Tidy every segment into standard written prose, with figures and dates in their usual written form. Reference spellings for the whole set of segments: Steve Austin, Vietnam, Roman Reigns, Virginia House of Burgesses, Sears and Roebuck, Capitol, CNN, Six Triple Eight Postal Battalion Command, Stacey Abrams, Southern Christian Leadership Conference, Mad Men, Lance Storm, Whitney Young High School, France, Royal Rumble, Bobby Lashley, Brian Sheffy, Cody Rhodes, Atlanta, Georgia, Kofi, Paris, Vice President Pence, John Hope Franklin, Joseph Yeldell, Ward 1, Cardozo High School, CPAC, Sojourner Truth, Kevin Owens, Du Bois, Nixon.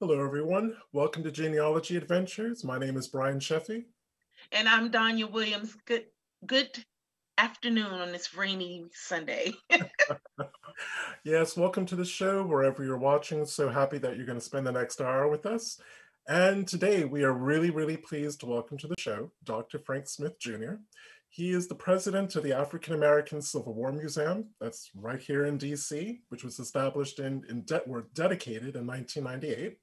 Hello, everyone. Welcome to Genealogy Adventures. My name is Brian Sheffy. And I'm Donya Williams. Good afternoon on this rainy Sunday. Yes, welcome to the show wherever you're watching. So happy that you're going to spend the next hour with us. And today we are really, really pleased to welcome to the show Dr. Frank Smith Jr. He is the president of the African-American Civil War Museum, that's right here in DC, which was established dedicated in 1998.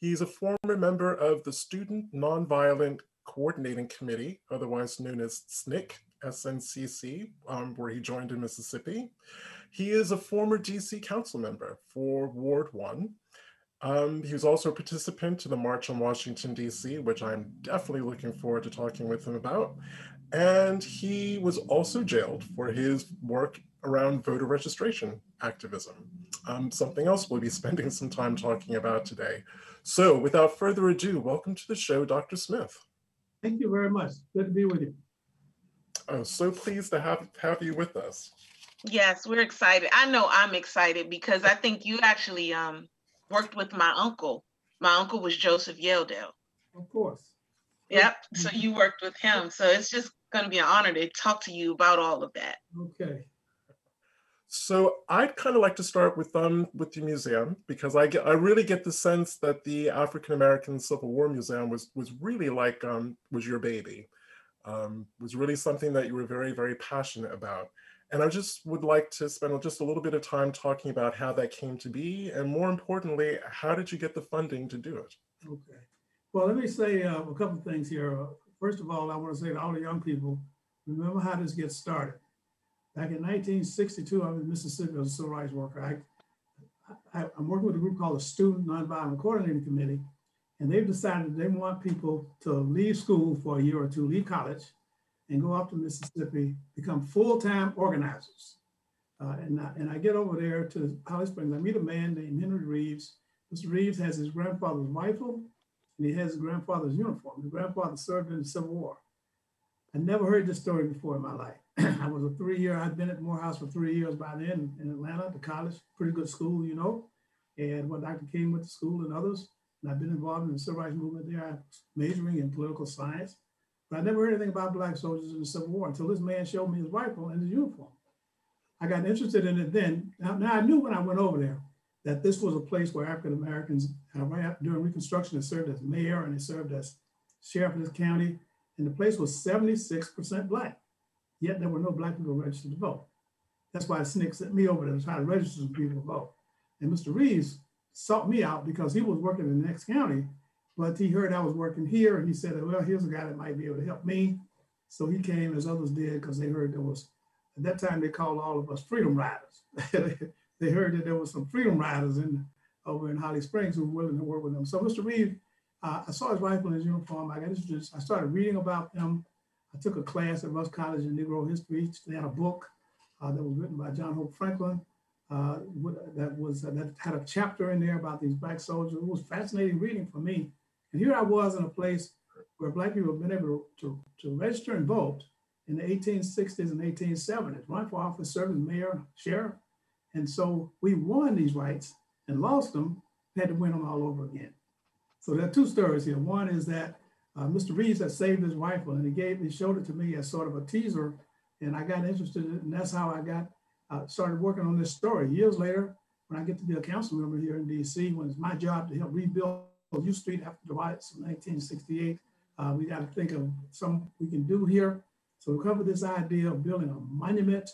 He's a former member of the Student Nonviolent Coordinating Committee, otherwise known as SNCC, SNCC, where he joined in Mississippi. He is a former DC council member for Ward 1. He was also a participant to the March on Washington, D.C., which I'm definitely looking forward to talking with him about. And he was also jailed for his work around voter registration activism, something else we'll be spending some time talking about today. So without further ado, welcome to the show, Dr. Smith. Thank you very much. Good to be with you. I'm so pleased to have you with us. Yes, we're excited. I know I'm excited because I think you actually worked with my uncle. My uncle was Joseph Yeldell. Of course. Yep, so you worked with him. So it's just going to be an honor to talk to you about all of that. Okay. So I'd kind of like to start with the museum, because I really get the sense that the African-American Civil War Museum was really like, was your baby, was really something that you were very, very passionate about. And I just would like to spend just a little bit of time talking about how that came to be, and more importantly, how did you get the funding to do it? Okay. Well, let me say a couple of things here. First of all, I want to say to all the young people, remember how this gets started. Back in 1962, I was in Mississippi as a civil rights worker. I'm working with a group called the Student Nonviolent Coordinating Committee, and they've decided they want people to leave school for a year or two, leave college, and go up to Mississippi, become full-time organizers. And I get over there to Holly Springs. I meet a man named Henry Reeves. Mr. Reeves has his grandfather's rifle, and he has his grandfather's uniform. His grandfather served in the Civil War. I never heard this story before in my life. I'd been at Morehouse for 3 years by then in Atlanta, the college, pretty good school, you know, and when Dr. King went to school and others, and I've been involved in the civil rights movement there, majoring in political science. But I never heard anything about Black soldiers in the Civil War until this man showed me his rifle and his uniform. I got interested in it then. Now I knew when I went over there that this was a place where African Americans, during Reconstruction, they served as mayor and they served as sheriff of this county. And the place was 76% Black, yet there were no Black people registered to vote. That's why SNCC sent me over there to try to register some people to vote. And Mr. Reeves sought me out because he was working in the next county, but he heard I was working here and he said, well, here's a guy that might be able to help me. So he came, as others did, because they heard there was, at that time they called all of us freedom riders. They heard that there was some freedom riders over in Holly Springs who were willing to work with them. So Mr. Reeves, I saw his rifle and his uniform. I got introduced. I started reading about them. I took a class at Rust College in Negro history. They had a book that was written by John Hope Franklin that had a chapter in there about these Black soldiers. It was fascinating reading for me. And here I was in a place where Black people have been able to register and vote in the 1860s and 1870s, run for office, serve as mayor, sheriff. And so we won these rights and lost them, had to win them all over again. So there are two stories here. One is that Mr. Reeves had saved his rifle and he showed it to me as sort of a teaser, and I got interested in it, and that's how I started working on this story. Years later, when I get to be a council member here in DC, when it's my job to help rebuild U Street after the riots in 1968. We got to think of something we can do here. So we covered this idea of building a monument.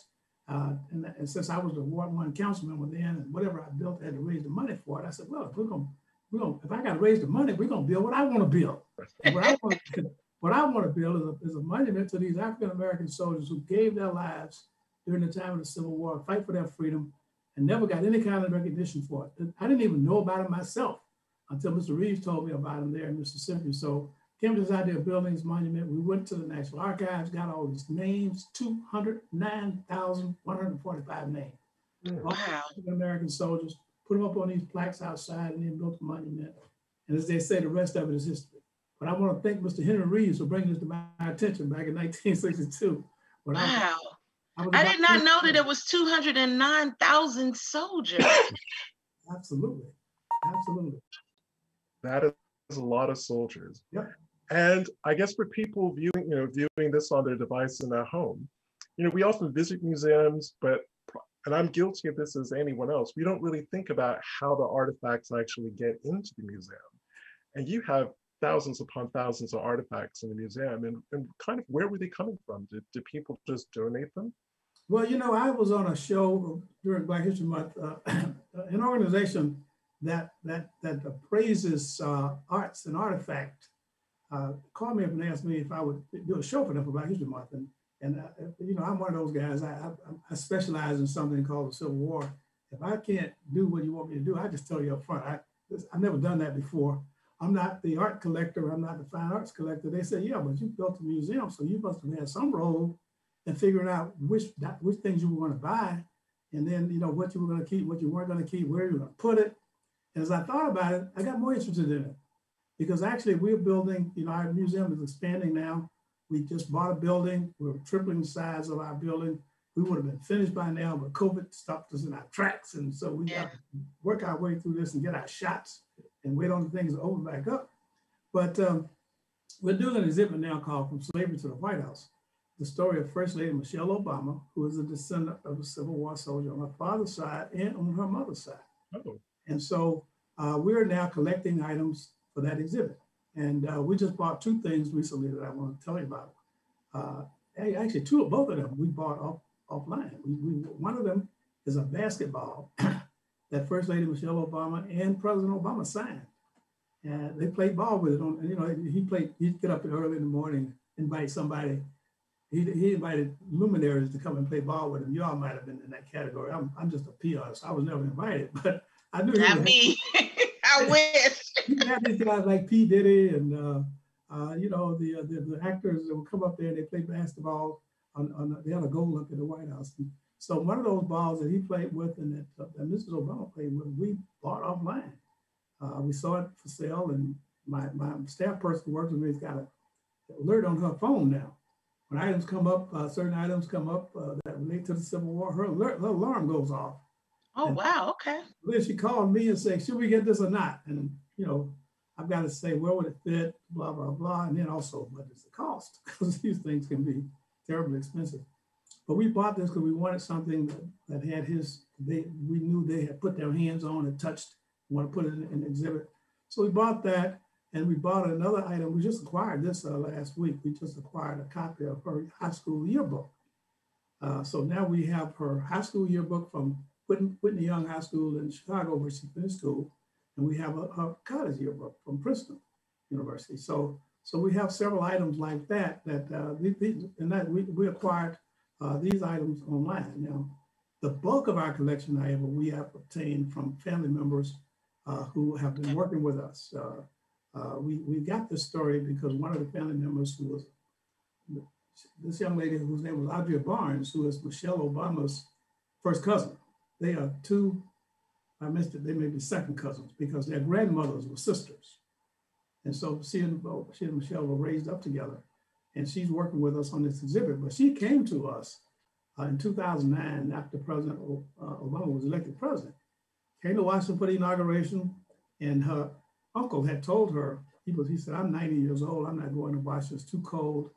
And since I was the Ward 1 council member then, and whatever I built, I had to raise the money for it. I said, well, if I got to raise the money, we're going to build what I want to build. What I want to build is a monument to these African-American soldiers who gave their lives during the time of the Civil War, fight for their freedom, and never got any kind of recognition for it. I didn't even know about it myself until Mr. Reeves told me about him there in Mississippi. So came to this idea of building this monument. We went to the National Archives, got all these names, 209,145 names. Wow. African American soldiers, put them up on these plaques outside, and then built the monument. And as they say, the rest of it is history. But I want to thank Mr. Henry Reeves for bringing this to my attention back in 1962. When wow. I did not know that it was 209,000 soldiers. Absolutely. Absolutely. That is a lot of soldiers. Yeah. And I guess for people viewing, viewing this on their device in their home, we often visit museums, but, and I'm guilty of this as anyone else, we don't really think about how the artifacts actually get into the museum. And you have thousands upon thousands of artifacts in the museum, and kind of where were they coming from? Did people just donate them? Well, I was on a show during Black History Month, an organization that appraises arts and artifact, called me up and asked me if I would do a show for them for Black History Month. And I'm one of those guys. I specialize in something called the Civil War. If I can't do what you want me to do, I just tell you up front. I've never done that before. I'm not the art collector. I'm not the fine arts collector. They say, yeah, but you built a museum, so you must have had some role in figuring out which things you were going to buy, and then what you were going to keep, what you weren't going to keep, where you were going to put it. And as I thought about it, I got more interested in it, because actually we're building. Our museum is expanding now. We just bought a building. We're tripling the size of our building. We would have been finished by now, but COVID stopped us in our tracks, and so we got to work our way through this and get our shots and wait on things to open back up. But we're doing an exhibit now called From Slavery to the White House, the story of First Lady Michelle Obama, who is a descendant of a Civil War soldier on her father's side and on her mother's side. Oh. And so we're now collecting items for that exhibit. And we just bought two things recently that I want to tell you about. Actually, both of them we bought offline. One of them is a basketball that First Lady Michelle Obama and President Obama signed. And they played ball with it. He'd get up early in the morning, invite somebody. He invited luminaries to come and play ball with him. You all might have been in that category. I'm just a PR, so I was never invited, but I knew. Not me. I wish. You had these guys like P Diddy and the actors that would come up there and they played basketball. They had a goal up at the White House. And so one of those balls that he played with and that Mrs. Obama played with, we bought offline. We saw it for sale, and my staff person who works with me has got an alert on her phone now. When items come up, certain items come up that relate to the Civil War, her alarm goes off. Oh, and wow, okay. Then she called me and said, should we get this or not? And, I've got to say, where would it fit, blah, blah, blah. And then also, what is the cost? Because these things can be terribly expensive. But we bought this because we wanted something that had we knew they had put their hands on and touched, want to put it in an exhibit. So we bought that. And we bought another item. We just acquired this last week. We just acquired a copy of her high school yearbook. So now we have her high school yearbook from Whitney Young High School in Chicago, where she finished school. And we have her college yearbook from Princeton University. So we have several items like that we acquired these items online. Now, the bulk of our collection, however, we have obtained from family members who have been working with us. We got this story because one of the family members, who was this young lady whose name was Audrey Barnes, who is Michelle Obama's first cousin. They are two, I missed it, they may be second cousins because their grandmothers were sisters. And so she and Michelle were raised up together, and she's working with us on this exhibit. But she came to us in 2009 after President Obama was elected president, came to Washington for the inauguration, and her uncle had told her, he said, I'm 90 years old, I'm not going to Washington, it's too cold.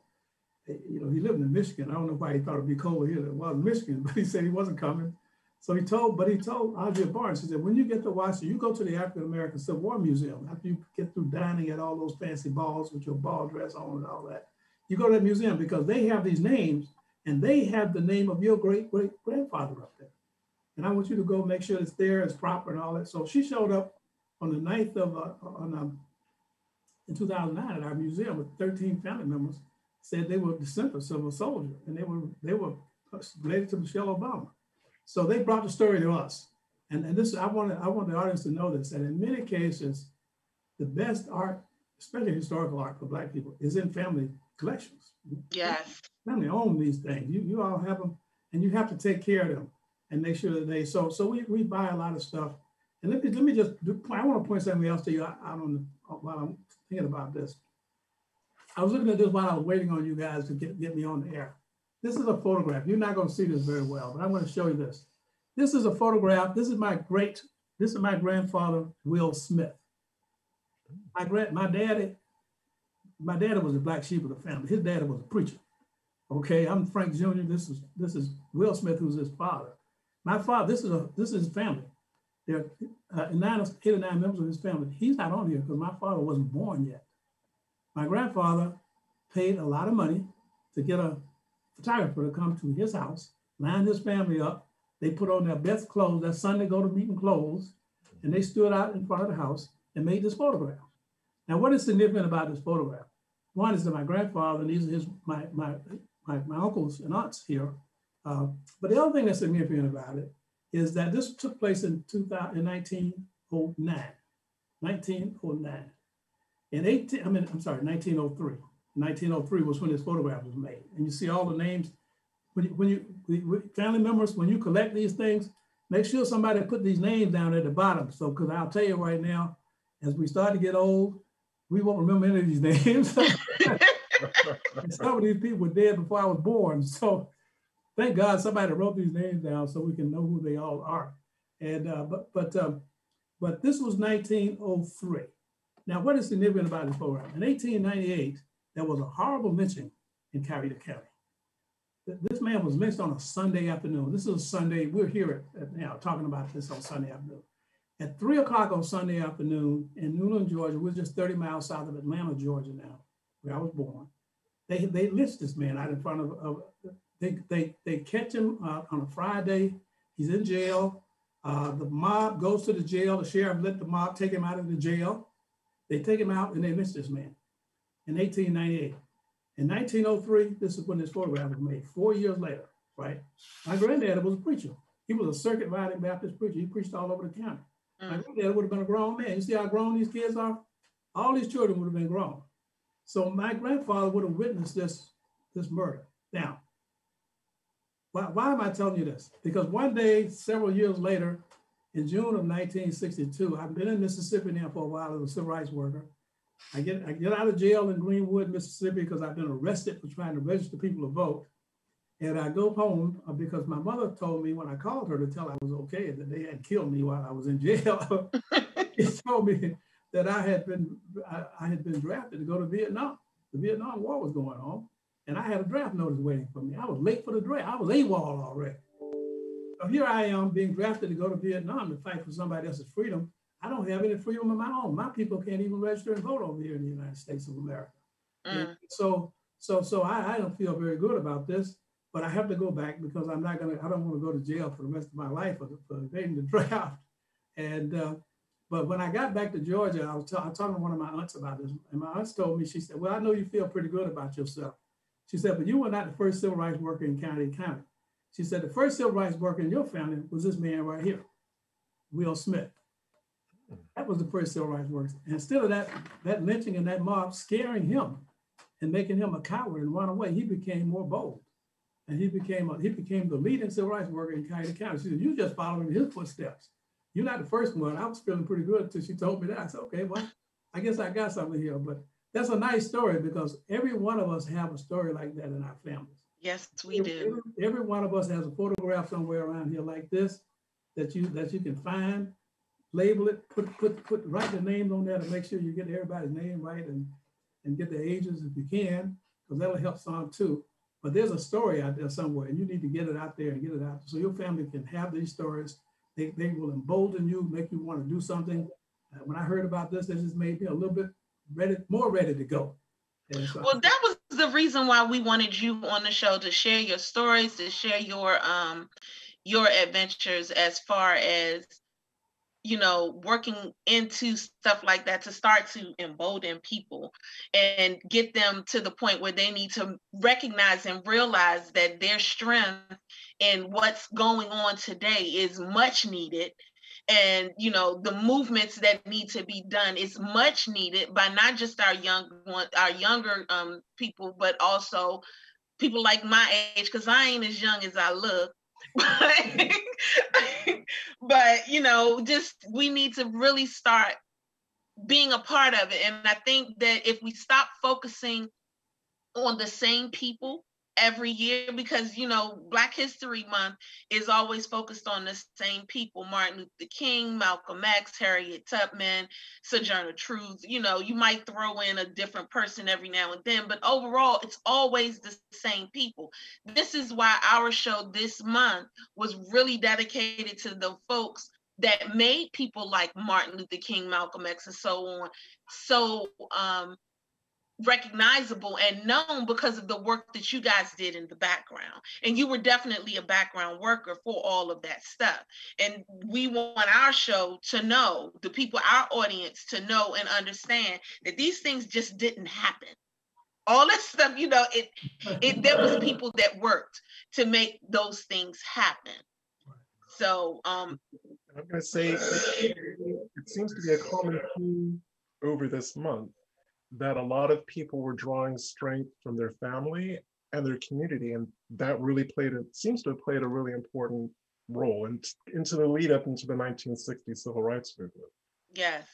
He lived in Michigan. I don't know why he thought it'd be colder here than it was in Michigan, but he said he wasn't coming. So he told Audrey Barnes, he said, when you get to Washington, you go to the African-American Civil War Museum. After you get through dining at all those fancy balls with your ball dress on and all that, you go to that museum because they have these names, and they have the name of your great-great-grandfather up there. And I want you to go make sure it's there, it's proper and all that. So she showed up on the 9th of, in 2009 at our museum with 13 family members, said they were descendants of a soldier, and they were related to Michelle Obama. So they brought the story to us. And this, I want the audience to know this, that in many cases, the best art, especially historical art for Black people, is in family collections. Yes. Family own these things. You all have them, and you have to take care of them and make sure that they, so we buy a lot of stuff. And let me just, I want to point something else to you out on while I'm thinking about this. I was looking at this while I was waiting on you guys to get me on the air. This is a photograph. You're not going to see this very well, but I'm going to show you this. This is a photograph. This is my grandfather, Will Smith. My daddy was the black sheep of the family. His daddy was a preacher. Okay, I'm Frank Jr. This is Will Smith, who's his father. My father, this is his family. There are 8 or 9 members of his family. He's not on here because my father wasn't born yet. My grandfather paid a lot of money to get a photographer to come to his house, line his family up. They put on their best clothes, their Sunday go to meeting clothes, and they stood out in front of the house and made this photograph. Now, what is significant about this photograph? One is that my grandfather, and these are my uncles and aunts here. But the other thing that's significant about it is that this took place in 1909. I'm sorry, 1903. 1903 was when this photograph was made. And you see all the names. When you family members, when you collect these things, make sure somebody put these names down at the bottom. So, because I'll tell you right now, as we start to get old, we won't remember any of these names. Some of these people were dead before I was born. So thank God somebody wrote these names down so we can know who they all are. And but this was 1903. Now, what is significant about this program? In 1898, there was a horrible lynching in Collier County. This man was lynched on a Sunday afternoon. This is a Sunday. We're here at now talking about this on Sunday afternoon. At 3 o'clock on Sunday afternoon in Newland, Georgia, we're just 30 miles south of Atlanta, Georgia now, where I was born. They lynched this man out in front of they catch him on a Friday. He's in jail. The mob goes to the jail. The sheriff let the mob take him out of the jail. They take him out and they lynched this man in 1898. In 1903, this is when this photograph was made, 4 years later, right? My granddad was a preacher. He was a circuit riding Baptist preacher. He preached all over the county. My granddad would have been a grown man. You see how grown these kids are? All these children would have been grown. So my grandfather would have witnessed this murder. Now, why am I telling you this? Because one day, several years later, in June of 1962, I've been in Mississippi now for a while as a civil rights worker. I get out of jail in Greenwood, Mississippi, because I've been arrested for trying to register people to vote. And I go home because my mother told me when I called her to tell I was okay, that they had killed me while I was in jail. She told me that I had been drafted to go to Vietnam. The Vietnam War was going on, and I had a draft notice waiting for me. I was late for the draft. I was AWOL already. So here I am being drafted to go to Vietnam to fight for somebody else's freedom. I don't have any freedom of my own. My people can't even register and vote over here in the United States of America. So I don't feel very good about this, but I have to go back because I don't want to go to jail for the rest of my life for evading the draft. And, but when I got back to Georgia, I was talking to one of my aunts about this. And my aunt told me, she said, well, I know you feel pretty good about yourself. She said, but you were not the first civil rights worker in county. She said, the first civil rights worker in your family was this man right here, Will Smith. That was the first civil rights worker. And instead of that lynching and that mob scaring him and making him a coward and run away, he became more bold. And he became the leading civil rights worker in Cuyahoga County. She said, you just following his footsteps. You're not the first one. I was feeling pretty good until she told me that. I said, okay, well, I guess I got something here. But that's a nice story because every one of us have a story like that in our families. Yes, we do. Every one of us has a photograph somewhere around here like this that you can find. Label it, put write the names on there to make sure you get everybody's name right and get their ages if you can, because that'll help some too. But there's a story out there somewhere and you need to get it out there and get it out so your family can have these stories. They will embolden you, make you want to do something. When I heard about this, it just made me a little bit more ready to go. So, well, that was the reason why we wanted you on the show, to share your stories, to share your adventures as far as, you know, working into stuff like that to start to embolden people and get them to the point where they need to recognize and realize that their strength and what's going on today is much needed. And, you know, the movements that need to be done is much needed by not just our younger people, but also people like my age, because I ain't as young as I look. But you know, just we need to really start being a part of it. And I think that if we stop focusing on the same people every year, because, you know, Black History Month is always focused on the same people: Martin Luther King, Malcolm X, Harriet Tubman, Sojourner Truth. You know, you might throw in a different person every now and then, but overall, it's always the same people. This is why our show this month was really dedicated to the folks that made people like Martin Luther King, Malcolm X, and so on so recognizable and known, because of the work that you guys did in the background. And you were definitely a background worker for all of that stuff. And we want our show to know, the people, our audience, to know and understand that these things just didn't happen. All this stuff, you know, there was people that worked to make those things happen. So I'm going to say it seems to be a common theme over this month, that a lot of people were drawing strength from their family and their community, and that really seems to have played a really important role into the lead up into the 1960s civil rights movement. Yes.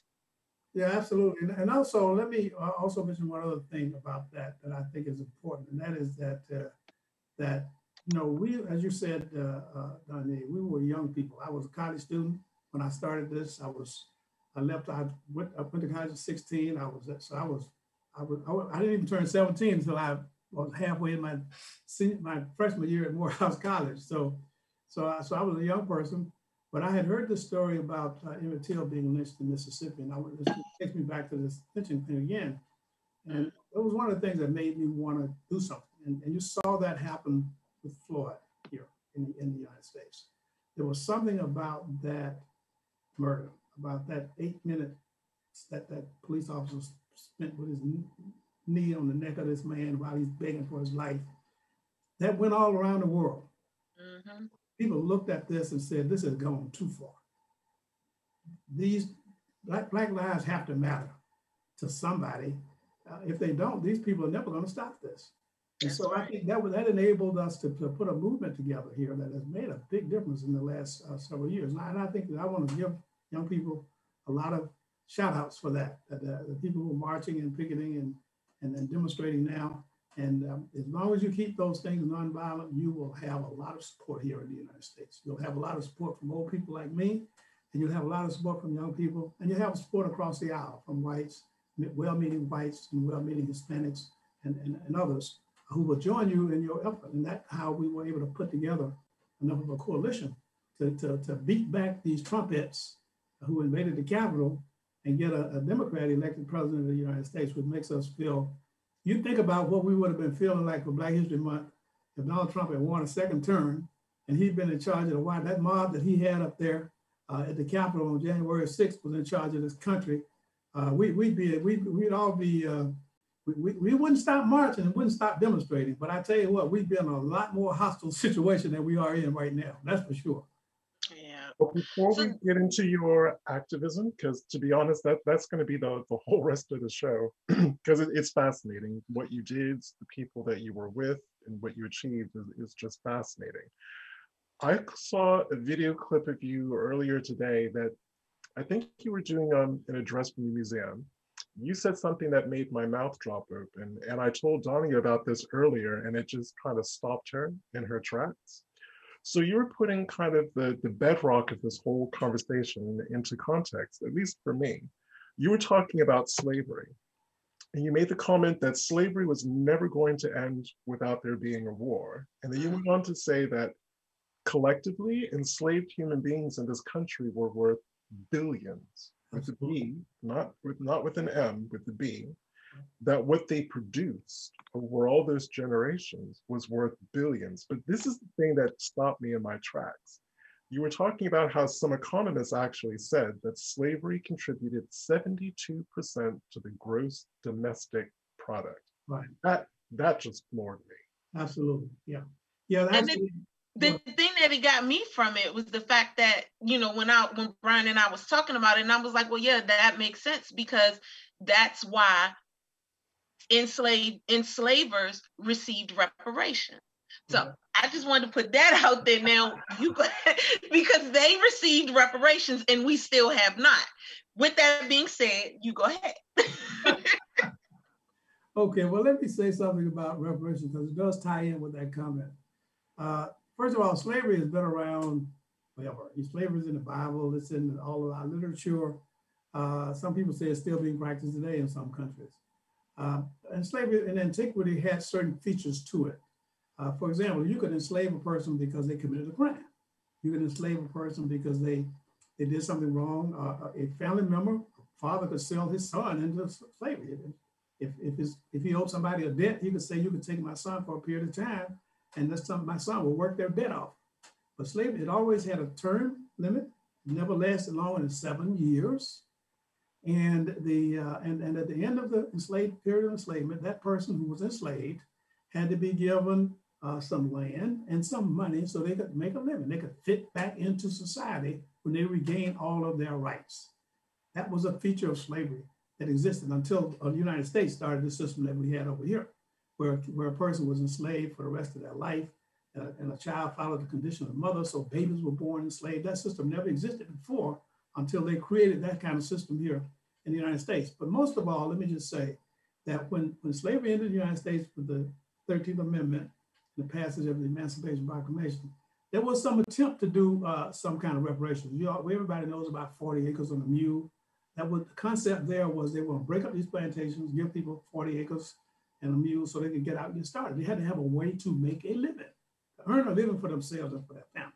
Yeah, absolutely. And also, let me also mention one other thing about that I think is important, and that is that you know, we, as you said, Donya, we were young people. I was a college student when I started this. I went to college at 16. I didn't even turn 17 until I was halfway in my freshman year at Morehouse College. So I was a young person, but I had heard this story about Emmett Till being lynched in Mississippi, and this takes me back to this lynching thing again. And it was one of the things that made me want to do something. And you saw that happen with Floyd here in the United States. There was something about that murder, about that 8 minutes that police officer spent with his knee on the neck of this man while he's begging for his life, that went all around the world. Mm-hmm. People looked at this and said, this has gone too far. These black lives have to matter to somebody. If they don't, these people are never going to stop this. And so I think that enabled us to put a movement together here that has made a big difference in the last several years. And I think that I want to give young people a lot of shout outs for that. The people who are marching and picketing and then demonstrating now. And as long as you keep those things nonviolent, you will have a lot of support here in the United States. You'll have a lot of support from old people like me, and you'll have a lot of support from young people, and you'll have support across the aisle from whites, well-meaning whites and well-meaning Hispanics and others who will join you in your effort. And that's how we were able to put together enough of a coalition to beat back these Trumpettes who invaded the Capitol and get a Democrat elected president of the United States, which makes us feel, you think about what we would have been feeling like for Black History Month if Donald Trump had won a second term and he'd been in charge of the White House. That mob that he had up there at the Capitol on January 6th was in charge of this country. We wouldn't stop marching and wouldn't stop demonstrating, but I tell you what, we've been in a lot more hostile situation than we are in right now. That's for sure. Yeah. But before we get into your activism, because to be honest, that's going to be the whole rest of the show, because it's fascinating. What you did, the people that you were with, and what you achieved is just fascinating. I saw a video clip of you earlier today that I think you were doing an address from the museum. You said something that made my mouth drop open, and I told Donya about this earlier, and it just kind of stopped her in her tracks. So you were putting kind of the bedrock of this whole conversation into context, at least for me. You were talking about slavery, and you made the comment that slavery was never going to end without there being a war. And then you went on to say that collectively, enslaved human beings in this country were worth billions. With a B, not with an M, with the B, that what they produced over all those generations was worth billions. But this is the thing that stopped me in my tracks. You were talking about how some economists actually said that slavery contributed 72% to the gross domestic product. Right. That just floored me. Absolutely. Yeah. Yeah. The thing that it got me from it was the fact that, you know, when Brian and I was talking about it, and I was like, well, yeah, that makes sense, because that's why enslavers received reparations. So I just wanted to put that out there now, because they received reparations and we still have not. With that being said, you go ahead. Okay, well, let me say something about reparations because it does tie in with that comment. First of all, slavery has been around forever. Slavery is in the Bible, it's in all of our literature. Some people say it's still being practiced today in some countries. And slavery in antiquity had certain features to it. For example, you could enslave a person because they committed a crime. You could enslave a person because they did something wrong. A family member, father could sell his son into slavery. If he owed somebody a debt, he could say, you could take my son for a period of time and my son will work their debt off. But slavery, it always had a term limit. It never lasted longer than 7 years. And and at the end of the enslaved period of enslavement, that person who was enslaved had to be given some land and some money so they could make a living. They could fit back into society when they regained all of their rights. That was a feature of slavery that existed until the United States started the system that we had over here, where a person was enslaved for the rest of their life and a child followed the condition of the mother, so babies were born enslaved. That system never existed before until they created that kind of system here in the United States. But most of all, let me just say that when slavery entered the United States with the 13th Amendment, and the passage of the Emancipation Proclamation, there was some attempt to do some kind of reparations. Everybody knows about 40 acres on the mule. That was the concept there was they were going to break up these plantations, give people 40 acres and a mule so they could get out and get started. They had to have a way to make a living, to earn a living for themselves and for their families.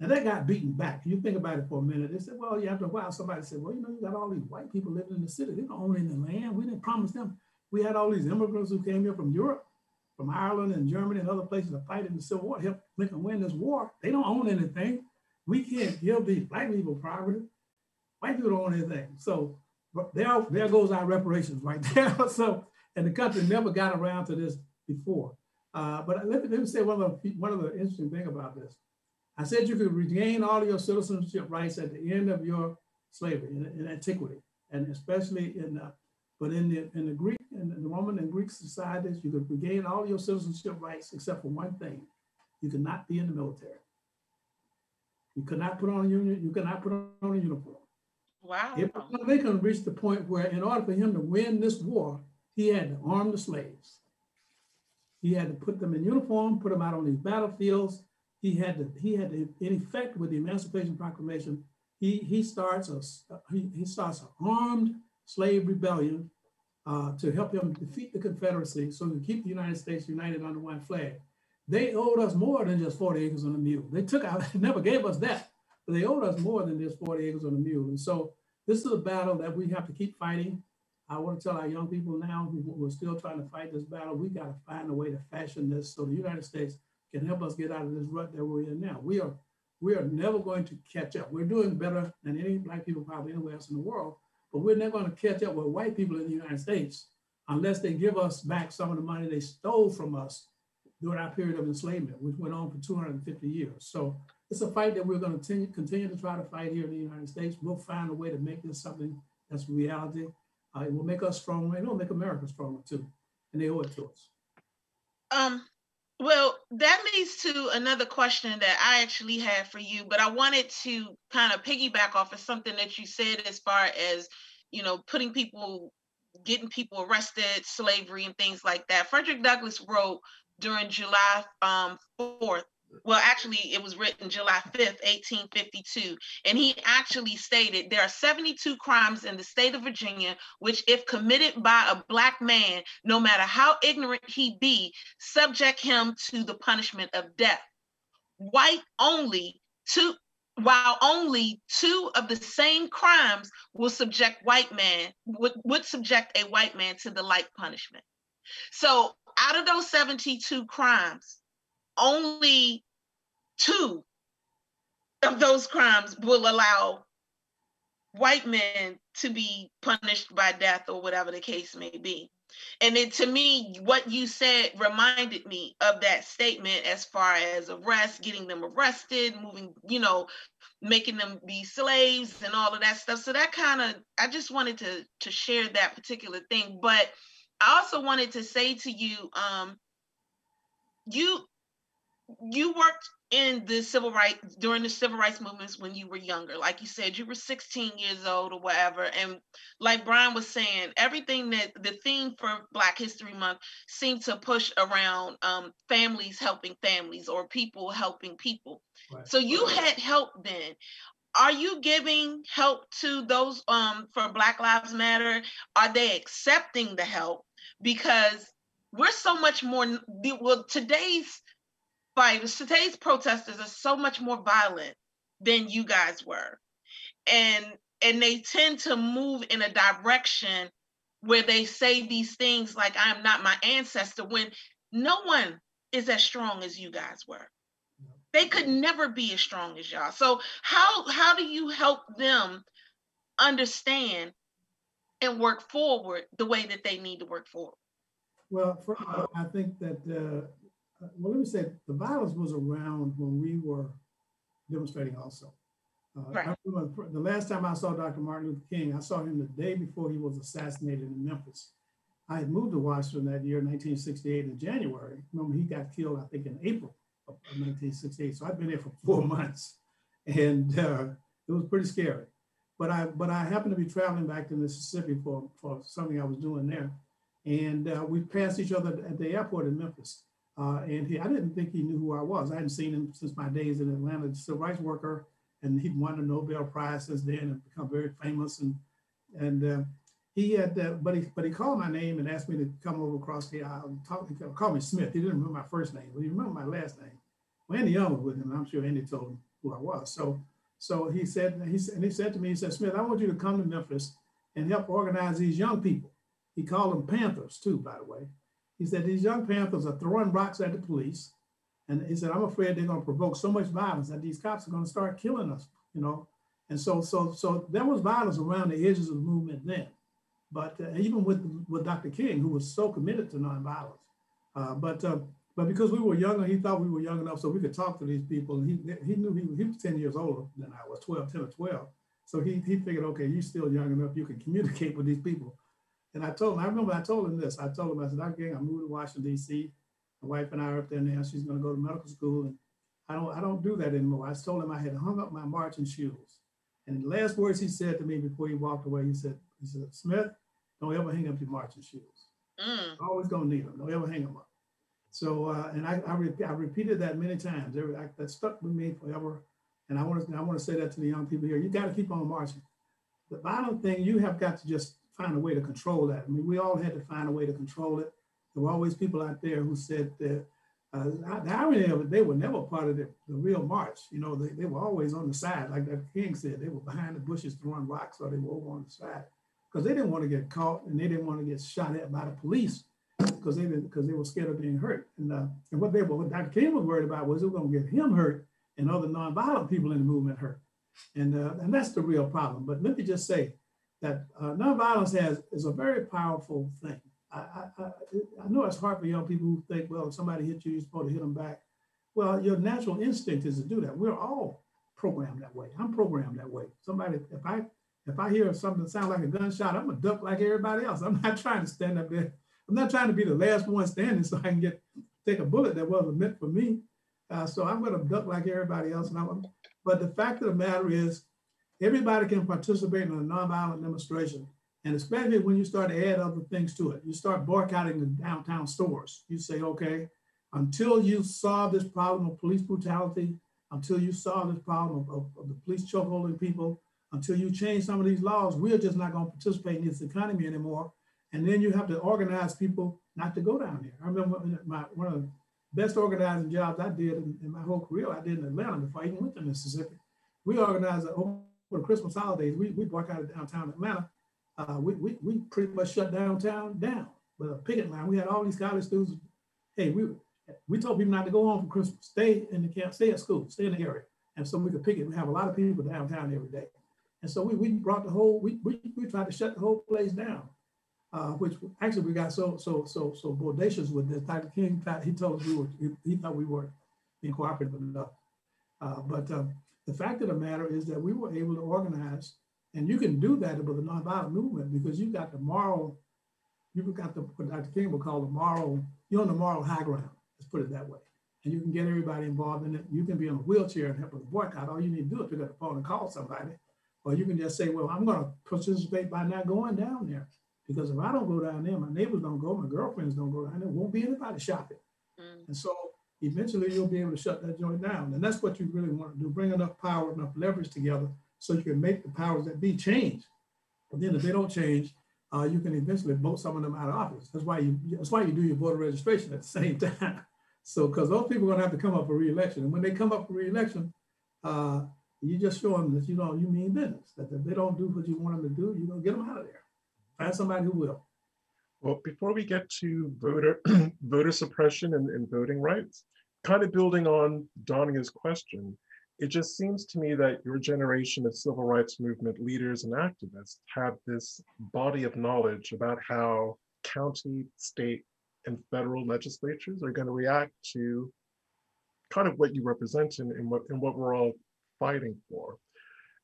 Now that got beaten back. You think about it for a minute. They said, well, after a while, somebody said, well, you got all these white people living in the city. They don't own any land. We didn't promise them. We had all these immigrants who came here from Europe, from Ireland and Germany and other places to fight in the Civil War, help Lincoln win this war. They don't own anything. We can't give these black people property. White people don't own anything. So there goes our reparations right there. And the country never got around to this before. But let me say one of the interesting things about this. I said you could regain all of your citizenship rights at the end of your slavery in antiquity, and especially in the Greek and the Roman and Greek societies, you could regain all your citizenship rights except for one thing: you could not be in the military. You could not put on a union. You could not put on a uniform. Wow. Abraham Lincoln reached the point where, in order for him to win this war, he had to arm the slaves. He had to put them in uniform, put them out on these battlefields. He had to, in effect, with the Emancipation Proclamation, he starts an armed slave rebellion to help him defeat the Confederacy, so to keep the United States united under one flag. They owed us more than just 40 acres on the mule. They took out, never gave us that, but they owed us more than just 40 acres on the mule. And so this is a battle that we have to keep fighting. I want to tell our young people now who are still trying to fight this battle, we got to find a way to fashion this so the United States can help us get out of this rut that we're in now. We are never going to catch up. We're doing better than any black people probably anywhere else in the world, but we're never going to catch up with white people in the United States unless they give us back some of the money they stole from us during our period of enslavement, which went on for 250 years. So it's a fight that we're going to continue to try to fight here in the United States. We'll find a way to make this something that's reality. It will make us stronger. It will make America stronger too, and they owe it to us. Well, that leads to another question that I actually had for you, but I wanted to kind of piggyback off of something that you said as far as, putting people, getting people arrested, slavery and things like that. Frederick Douglass wrote during July 4th, well, actually it was written July 5th, 1852. And he actually stated, there are 72 crimes in the state of Virginia, which if committed by a black man, no matter how ignorant he be, subject him to the punishment of death. While only two of the same crimes would subject a white man to the like punishment. So out of those 72 crimes, only two of those crimes will allow white men to be punished by death or whatever the case may be. And then to me, what you said reminded me of that statement as far as arrest, getting them arrested, moving, making them be slaves and all of that stuff. So that kind of, I just wanted to share that particular thing. But I also wanted to say to you, you worked in the civil rights, during the civil rights movements when you were younger. Like you said, you were 16 years old or whatever. And like Brian was saying, everything that the theme for Black History Month seemed to push around families helping families or people helping people. Right. So you had help then. Are you giving help to those for Black Lives Matter? Are they accepting the help? Because we're so much more, well, today's fighters, today's protesters are so much more violent than you guys were. And they tend to move in a direction where they say these things like, I am not my ancestor, when no one is as strong as you guys were. They could never be as strong as y'all. So how do you help them understand and work forward the way that they need to work forward? Well, first of all, I think that, well, let me say, the violence was around when we were demonstrating also. Right. I remember the last time I saw Dr. Martin Luther King, I saw him the day before he was assassinated in Memphis. I had moved to Washington that year, 1968, in January. Remember, he got killed, I think, in April of 1968. So I've been there for 4 months, and it was pretty scary. But I happened to be traveling back to Mississippi for something I was doing there. And we passed each other at the airport in Memphis. And I didn't think he knew who I was. I hadn't seen him since my days in Atlanta, civil rights worker, and he'd won a Nobel Prize since then and become very famous. And he had, but he called my name and asked me to come over across the aisle and talk. He called me Smith. He didn't remember my first name, but he remembered my last name. Well, Andy Young was with him, and I'm sure Andy told him who I was. So he said to me, he said, Smith, I want you to come to Memphis and help organize these young people. He called them Panthers too, by the way. He said, these young Panthers are throwing rocks at the police. And he said, I'm afraid they're going to provoke so much violence that these cops are going to start killing us, you know? And so there was violence around the edges of the movement then. But even with Dr. King, who was so committed to nonviolence, but because we were younger, he thought we were young enough so we could talk to these people. He knew he was 10 years older than I was, 10 or 12. So he figured, okay, you're still young enough, you can communicate with these people. And I told him, I said, Dr. King, I moved to Washington, D.C. My wife and I are up there now. She's going to go to medical school. And I don't do that anymore. I told him I had hung up my marching shoes. And the last words he said to me before he walked away, he said, Smith, don't ever hang up your marching shoes. You're always going to need them. Don't ever hang them up. So, and I repeated that many times. That stuck with me forever. And I want to say that to the young people here. You got to keep on marching. The violent thing, you have got to just find a way to control that. I mean, we all had to find a way to control it. There were always people out there who said that the irony of it, they were never part of the real march. You know, they were always on the side. Like Dr. King said, they were behind the bushes throwing rocks, or they were over on the side, because they didn't want to get caught and they didn't want to get shot at by the police because they were scared of being hurt. And what Dr. King was worried about was it was going to get him hurt and other nonviolent people in the movement hurt. And that's the real problem. But let me just say that nonviolence is a very powerful thing. I know it's hard for young people who think, well, if somebody hit you, you're supposed to hit them back. Well, your natural instinct is to do that. We're all programmed that way. I'm programmed that way. Somebody, if I hear something that sounds like a gunshot, I'm gonna duck like everybody else. I'm not trying to stand up there. I'm not trying to be the last one standing so I can take a bullet that wasn't meant for me. So I'm gonna duck like everybody else. But the fact of the matter is, everybody can participate in a nonviolent demonstration. And especially when you start to add other things to it, you start boycotting the downtown stores. You say, okay, until you solve this problem of police brutality, until you solve this problem of the police chokeholding people, until you change some of these laws, we're just not going to participate in this economy anymore. And then you have to organize people not to go down there. I remember one of the best organizing jobs I did in my whole career, I did in Atlanta before I even went to Mississippi. We organized over the Christmas holidays. We boycotted downtown Atlanta. We pretty much shut downtown down with a picket line. We had all these college students. Hey, we told people not to go home for Christmas. Stay in the camp, stay at school, stay in the area. And so we could picket. We have a lot of people downtown every day. And so we tried to shut the whole place down, which actually we got so bodacious with this. Dr. King told us he thought we weren't being cooperative enough. But the fact of the matter is that we were able to organize. And you can do that with a nonviolent movement because you've got the moral, you've got what Dr. King would call the moral, you're on the moral high ground, let's put it that way. and you can get everybody involved in it. You can be in a wheelchair and help with a boycott. All you need to do is pick up the phone and call somebody. Or you can just say, well, I'm going to participate by not going down there. Because if I don't go down there, my neighbors don't go, my girlfriends don't go down there, won't be anybody shopping. Mm. And so eventually you'll be able to shut that joint down. And that's what you really want to do, bring enough power, enough leverage together so you can make the powers that be change. And then if they don't change, you can eventually vote some of them out of office. That's why you do your voter registration at the same time. So, because those people are going to have to come up for re-election. And when they come up for re-election, you just show them that, you mean business, that if they don't do what you want them to do, you're going to get them out of there. Find somebody who will. Well, before we get to voter suppression and voting rights, kind of building on Donya's question, it just seems to me that your generation of civil rights movement leaders and activists have this body of knowledge about how county, state, and federal legislatures are going to react to kind of what you represent and what we're all fighting for.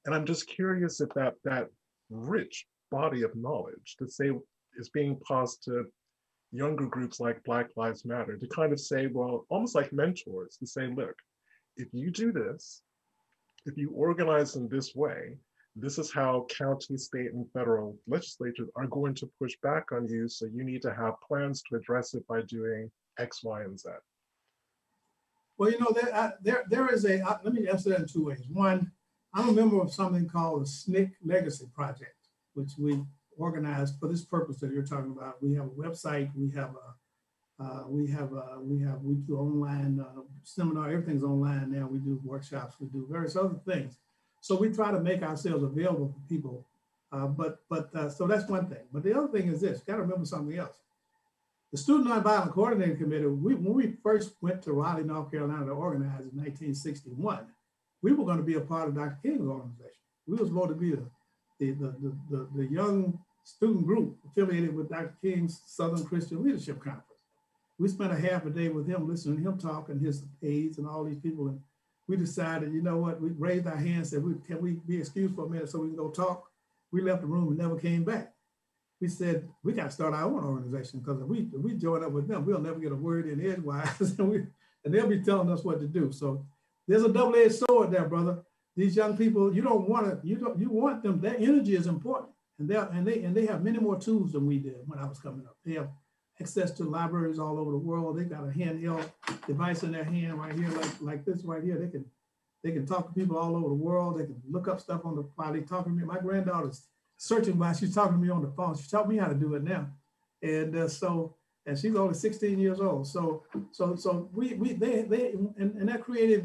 And I'm just curious if that rich body of knowledge to say is being passed to younger groups like Black Lives Matter to kind of say, well, almost like mentors to say, look, if you do this, if you organize in this way, this is how county, state, and federal legislatures are going to push back on you. So you need to have plans to address it by doing X, Y, and Z. Well, let me answer that in two ways. One, I'm a member of something called the SNCC Legacy Project, which we organized for this purpose that you're talking about. We have a website. We do online seminar. Everything's online now. We do workshops. We do various other things. So we try to make ourselves available for people. So that's one thing. But the other thing is this: you got to remember something else. The Student Nonviolent Coordinating Committee. When we first went to Raleigh, North Carolina, to organize in 1961, we were going to be a part of Dr. King's organization. We was going to be the young student group affiliated with Dr. King's Southern Christian Leadership Conference. We spent a half a day with him, listening to him talk and his aides and all these people. And we decided, you know what, we raised our hands, said, can we be excused for a minute so we can go talk? We left the room and never came back. We said, we got to start our own organization because if we join up with them, we'll never get a word in edgewise and they'll be telling us what to do. So there's a double-edged sword there, brother. These young people, you want them, their energy is important. And they have many more tools than we did when I was coming up. They have access to libraries all over the world. They got a handheld device in their hand right here, like this right here. They can talk to people all over the world. They can look up stuff while they're talking to me. My granddaughter's searching while she's talking to me on the phone. She taught me how to do it now. And she's only 16 years old. So that creative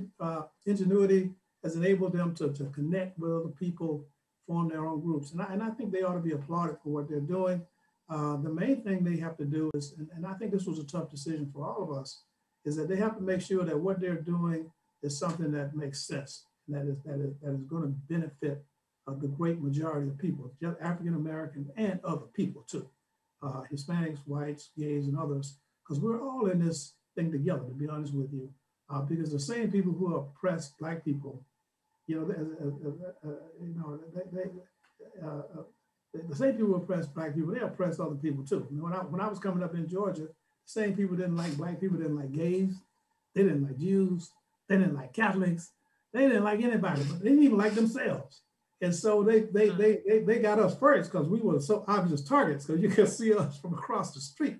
ingenuity has enabled them to connect with other people, form their own groups. And I think they ought to be applauded for what they're doing. The main thing they have to do is, and I think this was a tough decision for all of us, is that they have to make sure that what they're doing is something that makes sense, that is going to benefit the great majority of people, African Americans and other people too, Hispanics, whites, gays, and others, because we're all in this thing together, to be honest with you. Because the same people who are oppressed, Black people, the same people who oppress Black people, they oppress other people too. When I was coming up in Georgia, the same people didn't like Black people, didn't like gays, they didn't like Jews, they didn't like Catholics, they didn't like anybody, but they didn't even like themselves. And so they got us first because we were so obvious targets because you could see us from across the street.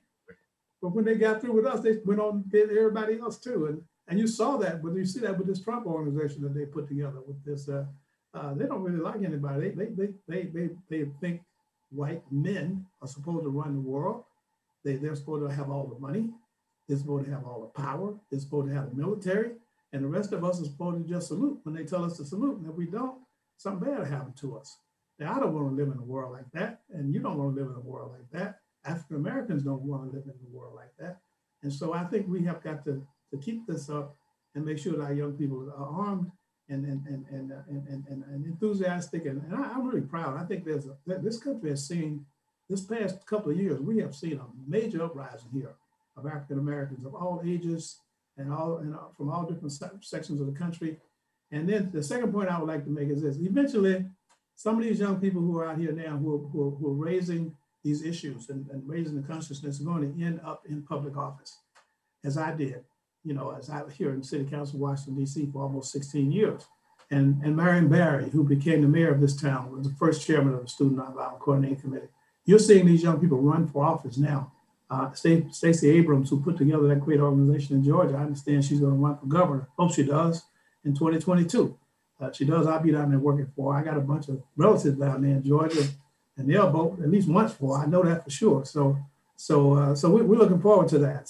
But when they got through with us, they went on and did everybody else too. And you saw that, but you see that with this Trump organization that they put together with this, they don't really like anybody. They think white men are supposed to run the world. They're supposed to have all the money. They're supposed to have all the power. They're supposed to have the military. And the rest of us are supposed to just salute when they tell us to salute. And if we don't, something bad will happen to us. Now, I don't want to live in a world like that. And you don't want to live in a world like that. African-Americans don't want to live in a world like that. And so I think we have got to keep this up and make sure that our young people are armed and enthusiastic. And I'm really proud. I think this country has seen, this past couple of years, we have seen a major uprising here of African-Americans of all ages and from all different sections of the country. And then the second point I would like to make is this. Eventually, some of these young people who are out here now who are raising these issues and raising the consciousness are going to end up in public office, as I did. you know, as out here in City Council, Washington, D.C. for almost 16 years. And Marion Barry, who became the mayor of this town, was the first chairman of the Student Nonviolent Coordinating Committee. You're seeing these young people run for office now. Stacey Abrams, who put together that great organization in Georgia, I understand she's going to run for governor. Hope she does in 2022. She does. I'll be down there working for her. I got a bunch of relatives down there in Georgia, and they'll vote at least once for her. I know that for sure. So we're looking forward to that.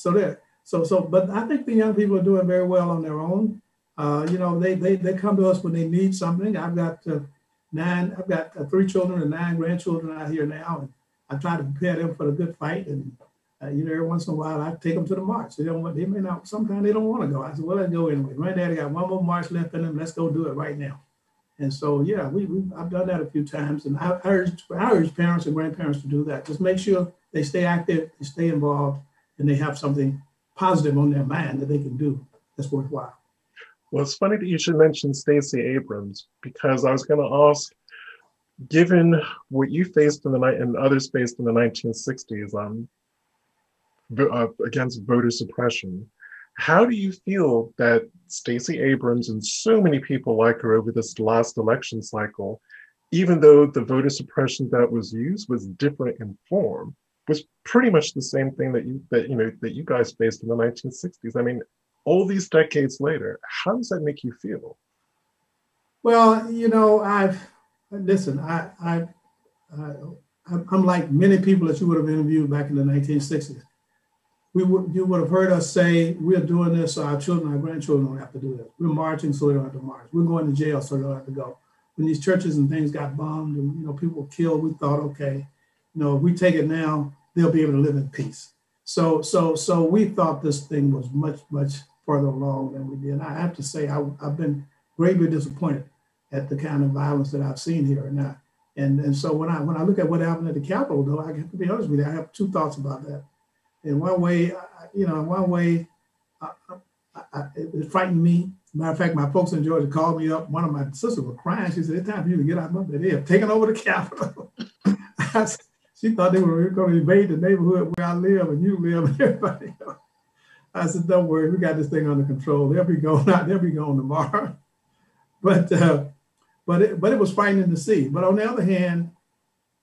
But I think the young people are doing very well on their own. You know, they come to us when they need something. I've got three children and 9 grandchildren out here now, and I try to prepare them for the good fight. And you know, every once in a while, I take them to the march. Sometimes they don't want to go. I said, well, let's go anyway. Granddaddy got one more march left in them. Let's go do it right now. And so, yeah, I've done that a few times. And I urge parents and grandparents to do that. Just make sure they stay active, they stay involved, and they have something positive on their mind that they can do that's worthwhile. Well, it's funny that you should mention Stacey Abrams, because I was going to ask, given what you faced in the night and others faced in the 1960s, against voter suppression. How do you feel that Stacey Abrams and so many people like her over this last election cycle, even though the voter suppression that was used was different in form, was pretty much the same thing that you guys faced in the 1960s? I mean, all these decades later, how does that make you feel? Well, you know, I'm like many people that you would have interviewed back in the 1960s. You would have heard us say, we're doing this so our children, our grandchildren don't have to do this. We're marching so they don't have to march. We're going to jail so they don't have to go. When these churches and things got bombed and, you know, people were killed, we thought, okay, you know, if we take it now, they'll be able to live in peace. So we thought this thing was much, much further along than we did. I have to say, I've been greatly disappointed at the kind of violence that I've seen here. And so when I look at what happened at the Capitol, though, I have to be honest with you, I have 2 thoughts about that. It frightened me. Matter of fact, my folks in Georgia called me up. One of my sisters was crying. She said, it's time for you to get out of there. They have taken over the Capitol. She thought they were going to invade the neighborhood where I live and you live and everybody else. I said, don't worry, we got this thing under control. They'll be going out. They'll be going tomorrow. But it was frightening to see. But on the other hand,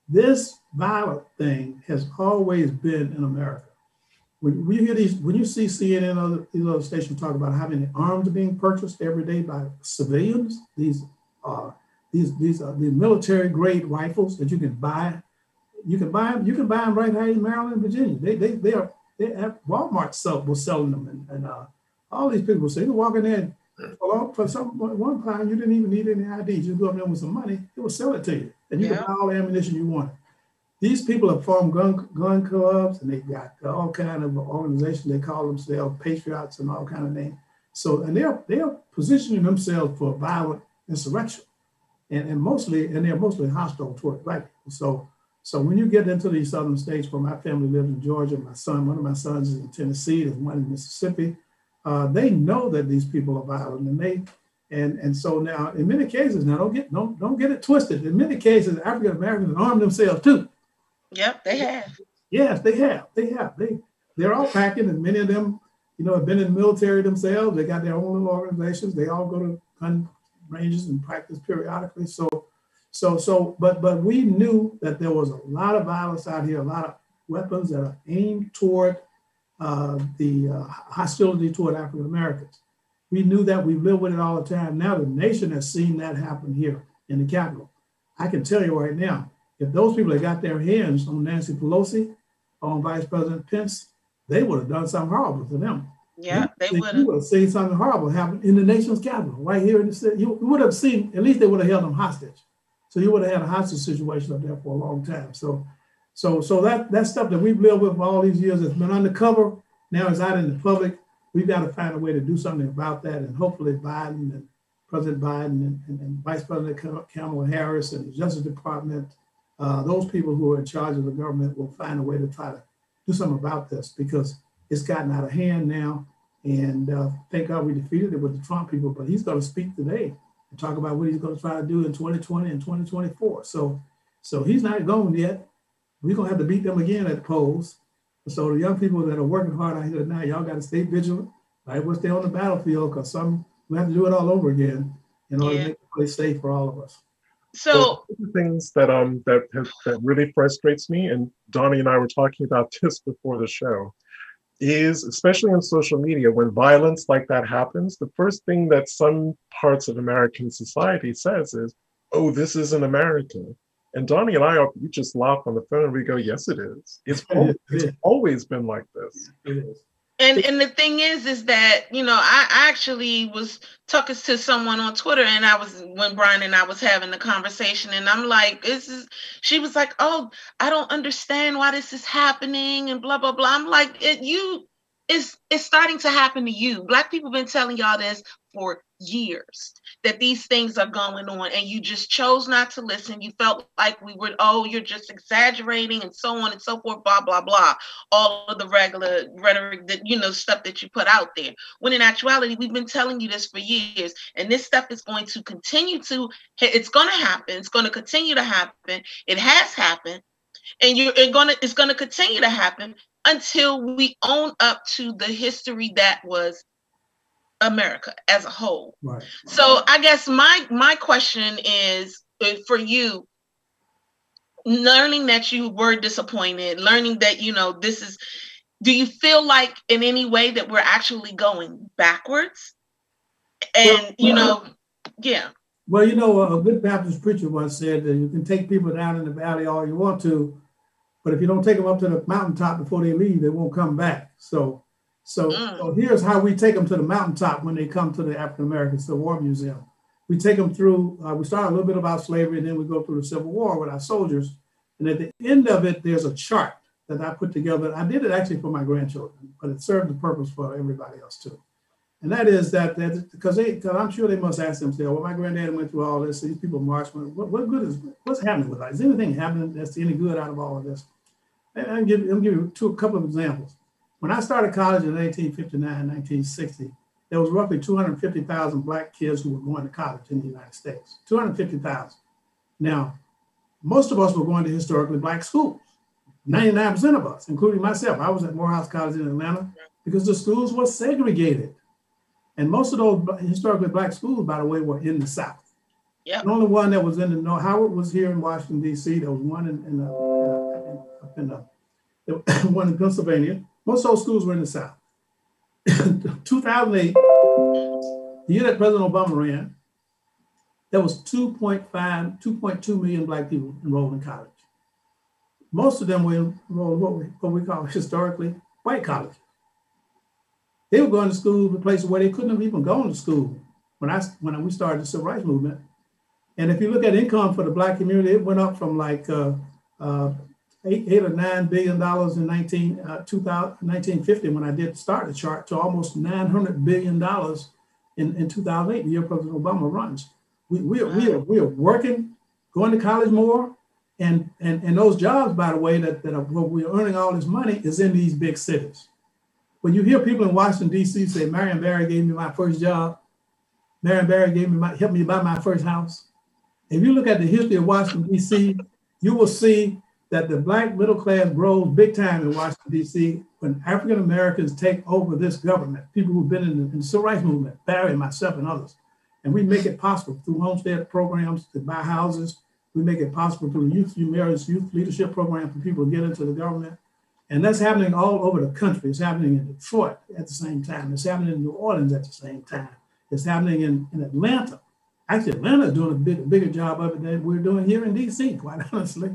this violent thing has always been in America. When you see CNN and these other stations talk about how many arms are being purchased every day by civilians, these are the military grade rifles that you can buy. You can buy them right here in Maryland, Virginia. They at Walmart was selling them, and all these people say, you can walk in there and for one time you didn't even need any ID. Just go up there with some money, it will sell it to you, and you can buy all the ammunition you want. These people have formed gun clubs, and they've got all kind of organizations. They call themselves patriots and all kind of names. So, and they're positioning themselves for a violent insurrection, and they're mostly hostile toward black people. So when you get into these southern states, where my family lives in Georgia, one of my sons is in Tennessee, there's one in Mississippi. They know that these people are violent, and so now in many cases, now don't get it twisted. In many cases, African Americans arm themselves too. Yep, they have. Yes, they have. They have. They're all packing, and many of them, you know, have been in the military themselves. They got their own little organizations. They all go to gun ranges and practice periodically. But we knew that there was a lot of violence out here, a lot of weapons that are aimed toward the hostility toward African Americans. We knew that. We lived with it all the time. Now the nation has seen that happen here in the Capitol. I can tell you right now, if those people had got their hands on Nancy Pelosi, on Vice President Pence, they would have done something horrible to them. Yeah, they would have. You would have seen something horrible happen in the nation's capital, right here in the city. You would have seen, at least they would have held them hostage. So you would have had a hostage situation up there for a long time. So that stuff that we've lived with for all these years has been undercover. Now it's out in the public. We've got to find a way to do something about that, and hopefully Biden and President Biden and Vice President Kamala Harris and the Justice Department, those people who are in charge of the government, will find a way to try to do something about this, because it's gotten out of hand now. And thank God we defeated it with the Trump people, but he's going to speak today and talk about what he's going to try to do in 2020 and 2024. So he's not gone yet. We're going to have to beat them again at the polls. So the young people that are working hard out here now, y'all got to stay vigilant. I wish they on the battlefield, because we have to do it all over again in order to make the place safe for all of us. So one of the things that that really frustrates me, and Donya and I were talking about this before the show, is especially on social media, when violence like that happens, the first thing that some parts of American society says is, oh, this isn't America. And Donya and I, we just laugh on the phone and we go, yes, it is. It's always been like this. It is. And the thing is that, you know, I actually was talking to someone on Twitter, and when Brian and I was having the conversation, and I'm like, she was like, oh, I don't understand why this is happening and blah, blah, blah. I'm like, it's starting to happen to you. Black people been telling y'all this for years, that these things are going on, and you just chose not to listen. You felt like we were, oh, you're just exaggerating and so on and so forth, blah, blah, blah. All of the regular rhetoric that, you know, stuff that you put out there. When in actuality, we've been telling you this for years, and this stuff is going to continue to, it's going to happen. It's going to continue to happen. It has happened, and it's going to continue to happen until we own up to the history that was America as a whole. Right. So I guess my question is for you, learning that you were disappointed, learning that, you know, this is, do you feel like in any way that we're actually going backwards? And, Well, you know, a good Baptist preacher once said that you can take people down in the valley all you want to, but if you don't take them up to the mountaintop before they leave, they won't come back. So here's how we take them to the mountaintop when they come to the African-American Civil War Museum. We take them through, we start a little bit about slavery, and then we go through the Civil War with our soldiers. And at the end of it, there's a chart that I put together. I did it actually for my grandchildren, but it served the purpose for everybody else too. And that is that, because I'm sure they must ask themselves, well, my granddad went through all this, these people marched, what good is, what's happening with us? Is anything happening that's any good out of all of this? And I'll give you a couple of examples. When I started college in 1959, 1960, there was roughly 250,000 Black kids who were going to college in the United States, 250,000. Now, most of us were going to historically Black schools, 99% of us, including myself. I was at Morehouse College in Atlanta because the schools were segregated. And most of those historically Black schools, by the way, were in the South. Yep. The only one that was in the North, Howard was here in Washington, D.C. There was one in Pennsylvania. Most of those schools were in the South. 2008, the year that President Obama ran, there was 2.2 million Black people enrolled in college. Most of them were enrolled in what we call historically white colleges. They were going to school to places where they couldn't have even gone to school when we started the Civil Rights Movement. And if you look at income for the Black community, it went up from like $8 or $9 billion in 1950 when I did start the chart to almost $900 billion in 2008, the year President Obama runs. We are working, going to college more, and those jobs, by the way, that where we're earning all this money is in these big cities. When you hear people in Washington D.C. say, "Marion Barry gave me my first job," "Marion Barry helped me buy my first house," if you look at the history of Washington D.C., you will see that the Black middle class grows big time in Washington, D.C. when African Americans take over this government, people who've been in the Civil Rights Movement, Barry, myself, and others. And we make it possible through homestead programs to buy houses. We make it possible through youth leadership program for people to get into the government. And that's happening all over the country. It's happening in Detroit at the same time. It's happening in New Orleans at the same time. It's happening in Atlanta. Actually, Atlanta is doing a bigger job of it than we're doing here in D.C., quite honestly.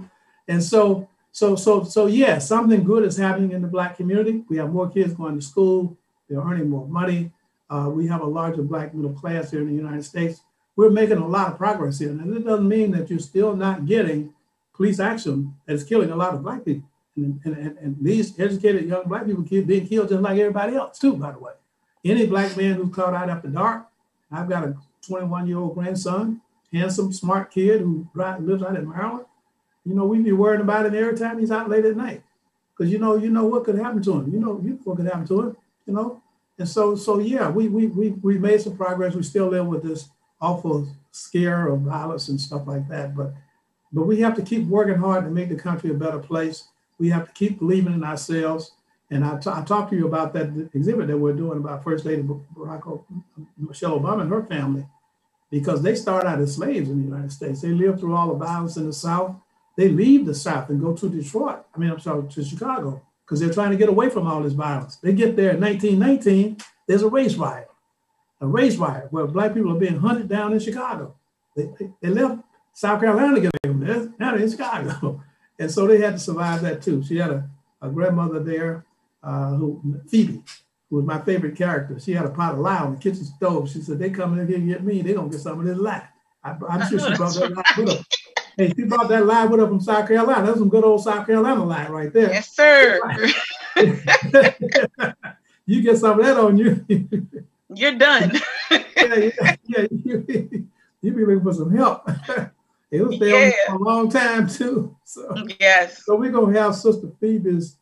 And so, something good is happening in the Black community. We have more kids going to school. They're earning more money. We have a larger Black middle class here in the United States. We're making a lot of progress here. And it doesn't mean that you're still not getting police action that's killing a lot of Black people. And these educated young Black people being killed just like everybody else too, by the way. Any Black man who's caught out after dark, I've got a 21-year-old grandson, handsome, smart kid who lives out in Maryland. You know, we be worried about it every time he's out late at night, because you know what could happen to him. You know, and so, we made some progress. We still live with this awful scare of violence and stuff like that, but we have to keep working hard to make the country a better place. We have to keep believing in ourselves, And I talked to you about that exhibit that we're doing about First Lady Michelle Obama and her family, because they start out as slaves in the United States. They live through all the violence in the South. They leave the South and go to Detroit. I mean, I'm sorry, to Chicago, because they're trying to get away from all this violence. They get there in 1919, there's a race riot where Black people are being hunted down in Chicago. They left South Carolina to get away from this, now they're in Chicago. And so they had to survive that too. She had a grandmother there, Phoebe, who was my favorite character. She had a pot of lye on the kitchen stove. She said, they coming in here and get me, they gonna get some of this lye. I'm sure she brought that lye with her. Hey, she brought that lye with her from South Carolina. That's some good old South Carolina lye right there. Yes, sir. You get some of that on you. You're done. Yeah. You be looking for some help. It'll stay on for a long time too. So, yes. So we're gonna have Sister Phoebe's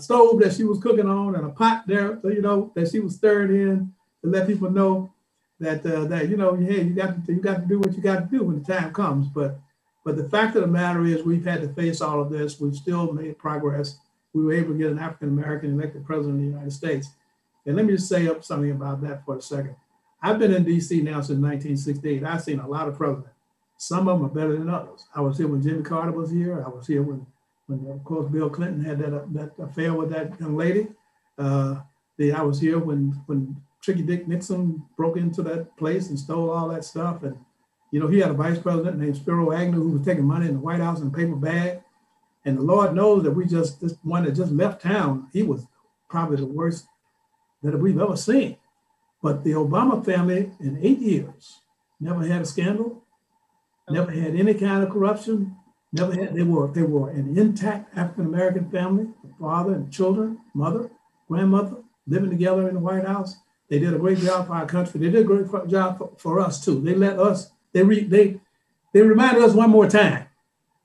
stove that she was cooking on, and a pot there, so, you know, that she was stirred in to let people know that that, you know, hey, you got to do what you got to do when the time comes. But the fact of the matter is, we've had to face all of this. We've still made progress. We were able to get an African-American elected president of the United States. And let me just say up something about that for a second. I've been in D.C. now since 1968. I've seen a lot of presidents. Some of them are better than others. I was here when Jimmy Carter was here. I was here when of course, Bill Clinton had that affair with that young lady. I was here when Tricky Dick Nixon broke into that place and stole all that stuff. And, you know, he had a vice president named Spiro Agnew who was taking money in the White House in a paper bag. And the Lord knows that this one that just left town, he was probably the worst that we've ever seen. But the Obama family in 8 years never had a scandal, never had any kind of corruption. They were an intact African-American family, father and children, mother, grandmother, living together in the White House. They did a great job for our country. They did a great job for us too. They let us, they reminded us one more time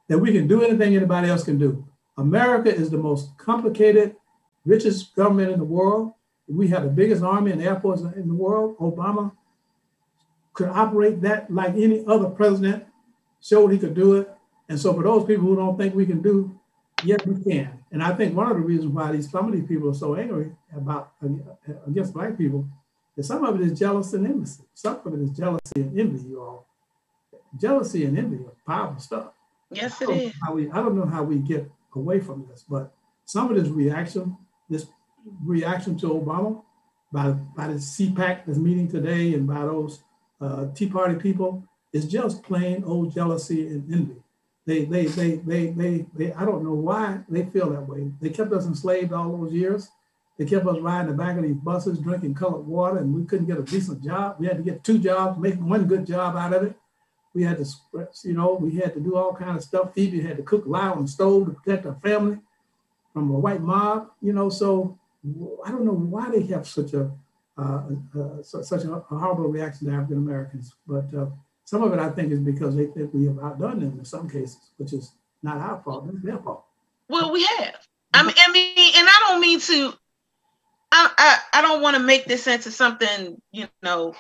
that we can do anything anybody else can do. America is the most complicated, richest government in the world. We have the biggest army and airports in the world. Obama could operate that like any other president, showed he could do it. And so for those people who don't think we can do, yes, we can. And I think one of the reasons why some of these people are so angry against Black people is some of it is jealousy and envy. Some of it is jealousy and envy, y'all. Jealousy and envy are powerful stuff. Yes, it is. I don't know how we get away from this, but some of this reaction to Obama by the CPAC that's meeting today and by those Tea Party people is just plain old jealousy and envy. They I don't know why they feel that way. They kept us enslaved all those years. They kept us riding the back of these buses, drinking colored water, and we couldn't get a decent job. We had to get 2 jobs, make one good job out of it. We had to, you know, we had to do all kinds of stuff. Phoebe had to cook lye on the stove to protect her family from a white mob, you know. So I don't know why they have such a horrible reaction to African Americans, but. Some of it, I think, is because they think we have outdone them in some cases, which is not our fault, it's their fault. Well, we have. I mean, and I don't mean to, I don't want to make this into something, you know,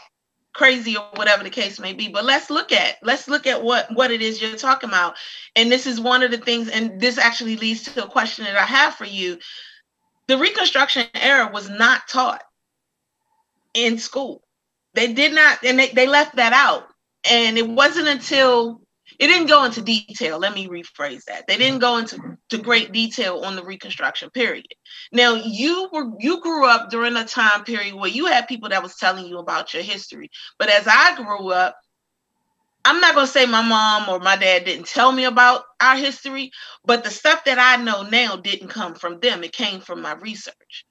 crazy or whatever the case may be, but let's look at what it is you're talking about. And this is one of the things, and this actually leads to a question that I have for you. The Reconstruction era was not taught in school. They did not, and they left that out. And it wasn't until, it didn't go into detail, let me rephrase that. They didn't go into great detail on the Reconstruction period. Now, you grew up during a time period where you had people that was telling you about your history. But as I grew up, I'm not going to say my mom or my dad didn't tell me about our history, but the stuff that I know now didn't come from them. It came from my research.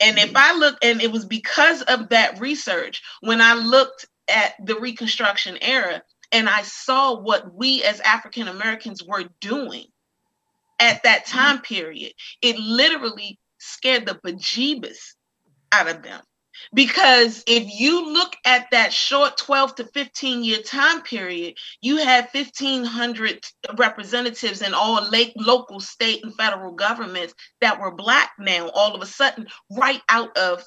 And if I look, and it was because of that research, when I looked at the Reconstruction era, and I saw what we as African Americans were doing at that time period, it literally scared the bejeebus out of them. Because if you look at that short 12 to 15 year time period, you had 1,500 representatives in all local, state, and federal governments that were Black now, all of a sudden, right out of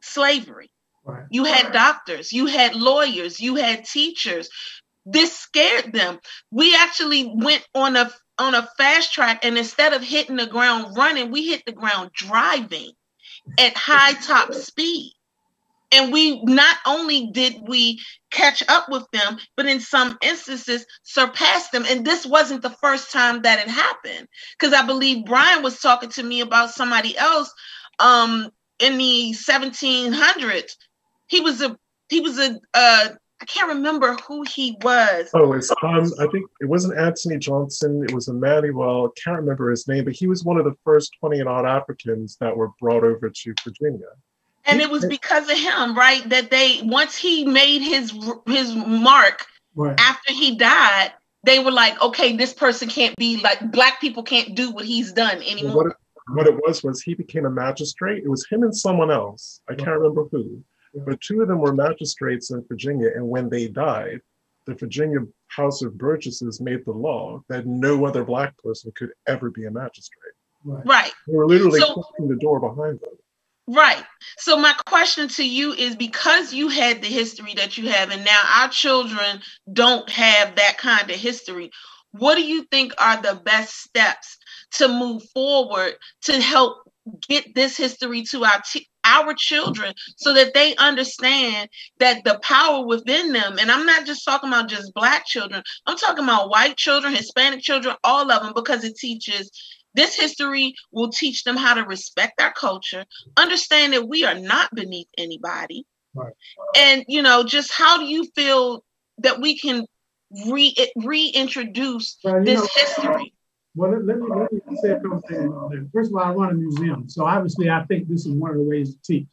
slavery. Right. You had doctors, you had lawyers, you had teachers. This scared them. We actually went on a on a fast track, and instead of hitting the ground running, we hit the ground driving at high top speed. And we not only did we catch up with them, but in some instances surpassed them. And this wasn't the first time that it happened, because I believe Brian was talking to me about somebody else in the 1700s. He was I can't remember who he was. Oh, it's I think it wasn't Anthony Johnson. It was Emmanuel. I can't remember his name, but he was one of the first 20 and odd Africans that were brought over to Virginia. And it was because of him, right? That they, once he made his mark, right, after he died, they were like, okay, this person can't be, like, black people can't do what he's done anymore. Well, what it was he became a magistrate. It was him and someone else. I can't remember who. But two of them were magistrates in Virginia, and when they died, the Virginia House of Burgesses made the law that no other black person could ever be a magistrate. Right. They were literally closing the door behind them. Right. So my question to you is, because you had the history that you have, and now our children don't have that kind of history, what do you think are the best steps to move forward to help get this history to our children, so that they understand that the power within them? And I'm not just talking about just black children. I'm talking about white children, Hispanic children, all of them, because it teaches, this history will teach them how to respect our culture, understand that we are not beneath anybody. Right. And, you know, just how do you feel that we can reintroduce this history? Well, let me say a couple things. First of all, I run a museum. So obviously, I think this is one of the ways to teach.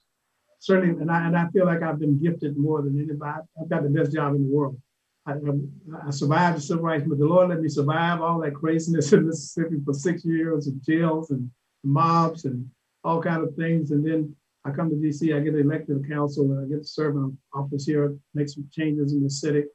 Certainly, and I feel like I've been gifted more than anybody. I've got the best job in the world. I survived the civil rights, but the Lord let me survive all that craziness in Mississippi for 6 years, and jails and mobs and all kinds of things. And then I come to D.C., I get elected council, and I get to serve in office here, make some changes in the city.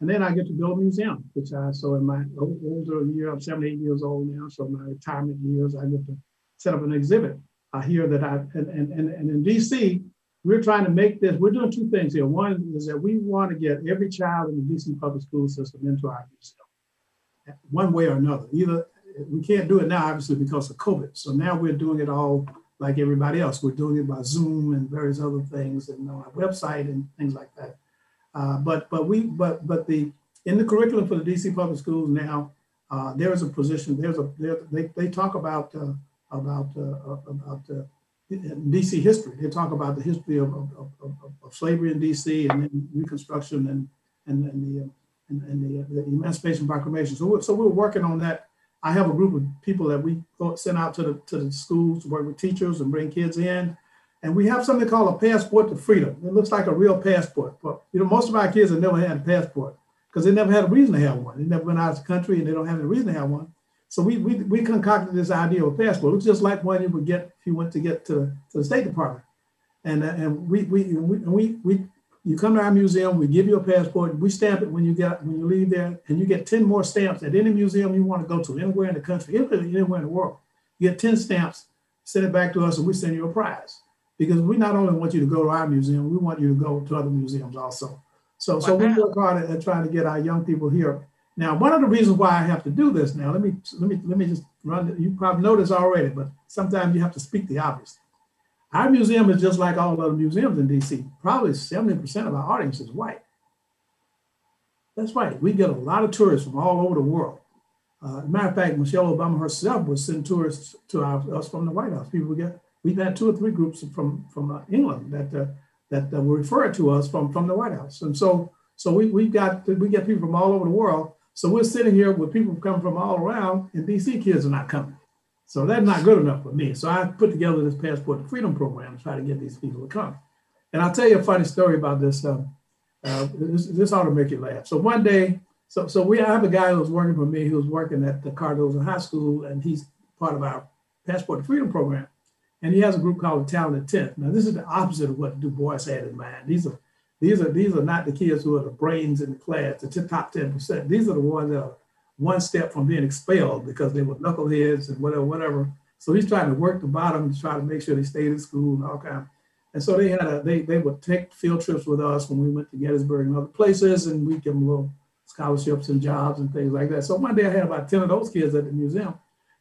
And then I get to build a museum, which I, so in my older year, I'm 78 years old now, so in my retirement years, I get to set up an exhibit here that I, and in DC, we're trying to make this, we're doing two things here. One is that we want to get every child in the DC public school system into our museum, one way or another. Either, we can't do it now, obviously, because of COVID. So now we're doing it all like everybody else. We're doing it by Zoom and various other things, and on our website and things like that. But in the curriculum for the DC public schools now, there is a position. They talk about DC history. They talk about the history of slavery in DC, and then Reconstruction, and the Emancipation Proclamation. So we're working on that. I have a group of people that we send out to the schools to work with teachers and bring kids in. And we have something called a passport to freedom. It looks like a real passport. But, you know, most of our kids have never had a passport because they never had a reason to have one. They never went out of the country and they don't have a reason to have one. So we concocted this idea of a passport. It was just like one you would get if you went to get to the State Department. And you come to our museum, we give you a passport, we stamp it when you leave there, and you get 10 more stamps at any museum you want to go to, anywhere in the country, anywhere in the world. You get 10 stamps, send it back to us, and we send you a prize. Because we not only want you to go to our museum, we want you to go to other museums also. So we work hard at trying to get our young people here. Now, one of the reasons why I have to do this now, let me just run. You probably know this already, but sometimes you have to speak the obvious. Our museum is just like all other museums in D.C. Probably 70% of our audience is white. That's right. We get a lot of tourists from all over the world. As a matter of fact, Michelle Obama herself would send tourists to us from the White House. We've had 2 or 3 groups from England that were referred to us from the White House, and so we get people from all over the world. So we're sitting here with people who come from all around, and DC kids are not coming. So that's not good enough for me. So I put together this Passport to Freedom program to try to get these people to come. And I'll tell you a funny story about this. This ought to make you laugh. So one day, I have a guy who was working for me. He was working at the Cardozo High School, and he's part of our Passport to Freedom program. And he has a group called the Talented 10. Now, this is the opposite of what Du Bois had in mind. These are not the kids who are the brains in the class, the top 10%. These are the ones that are one step from being expelled because they were knuckleheads and whatever. So he's trying to work the bottom to try to make sure they stayed in school and all kinds. And so they would take field trips with us when we went to Gettysburg and other places, and we'd give them little scholarships and jobs and things like that. So one day I had about 10 of those kids at the museum,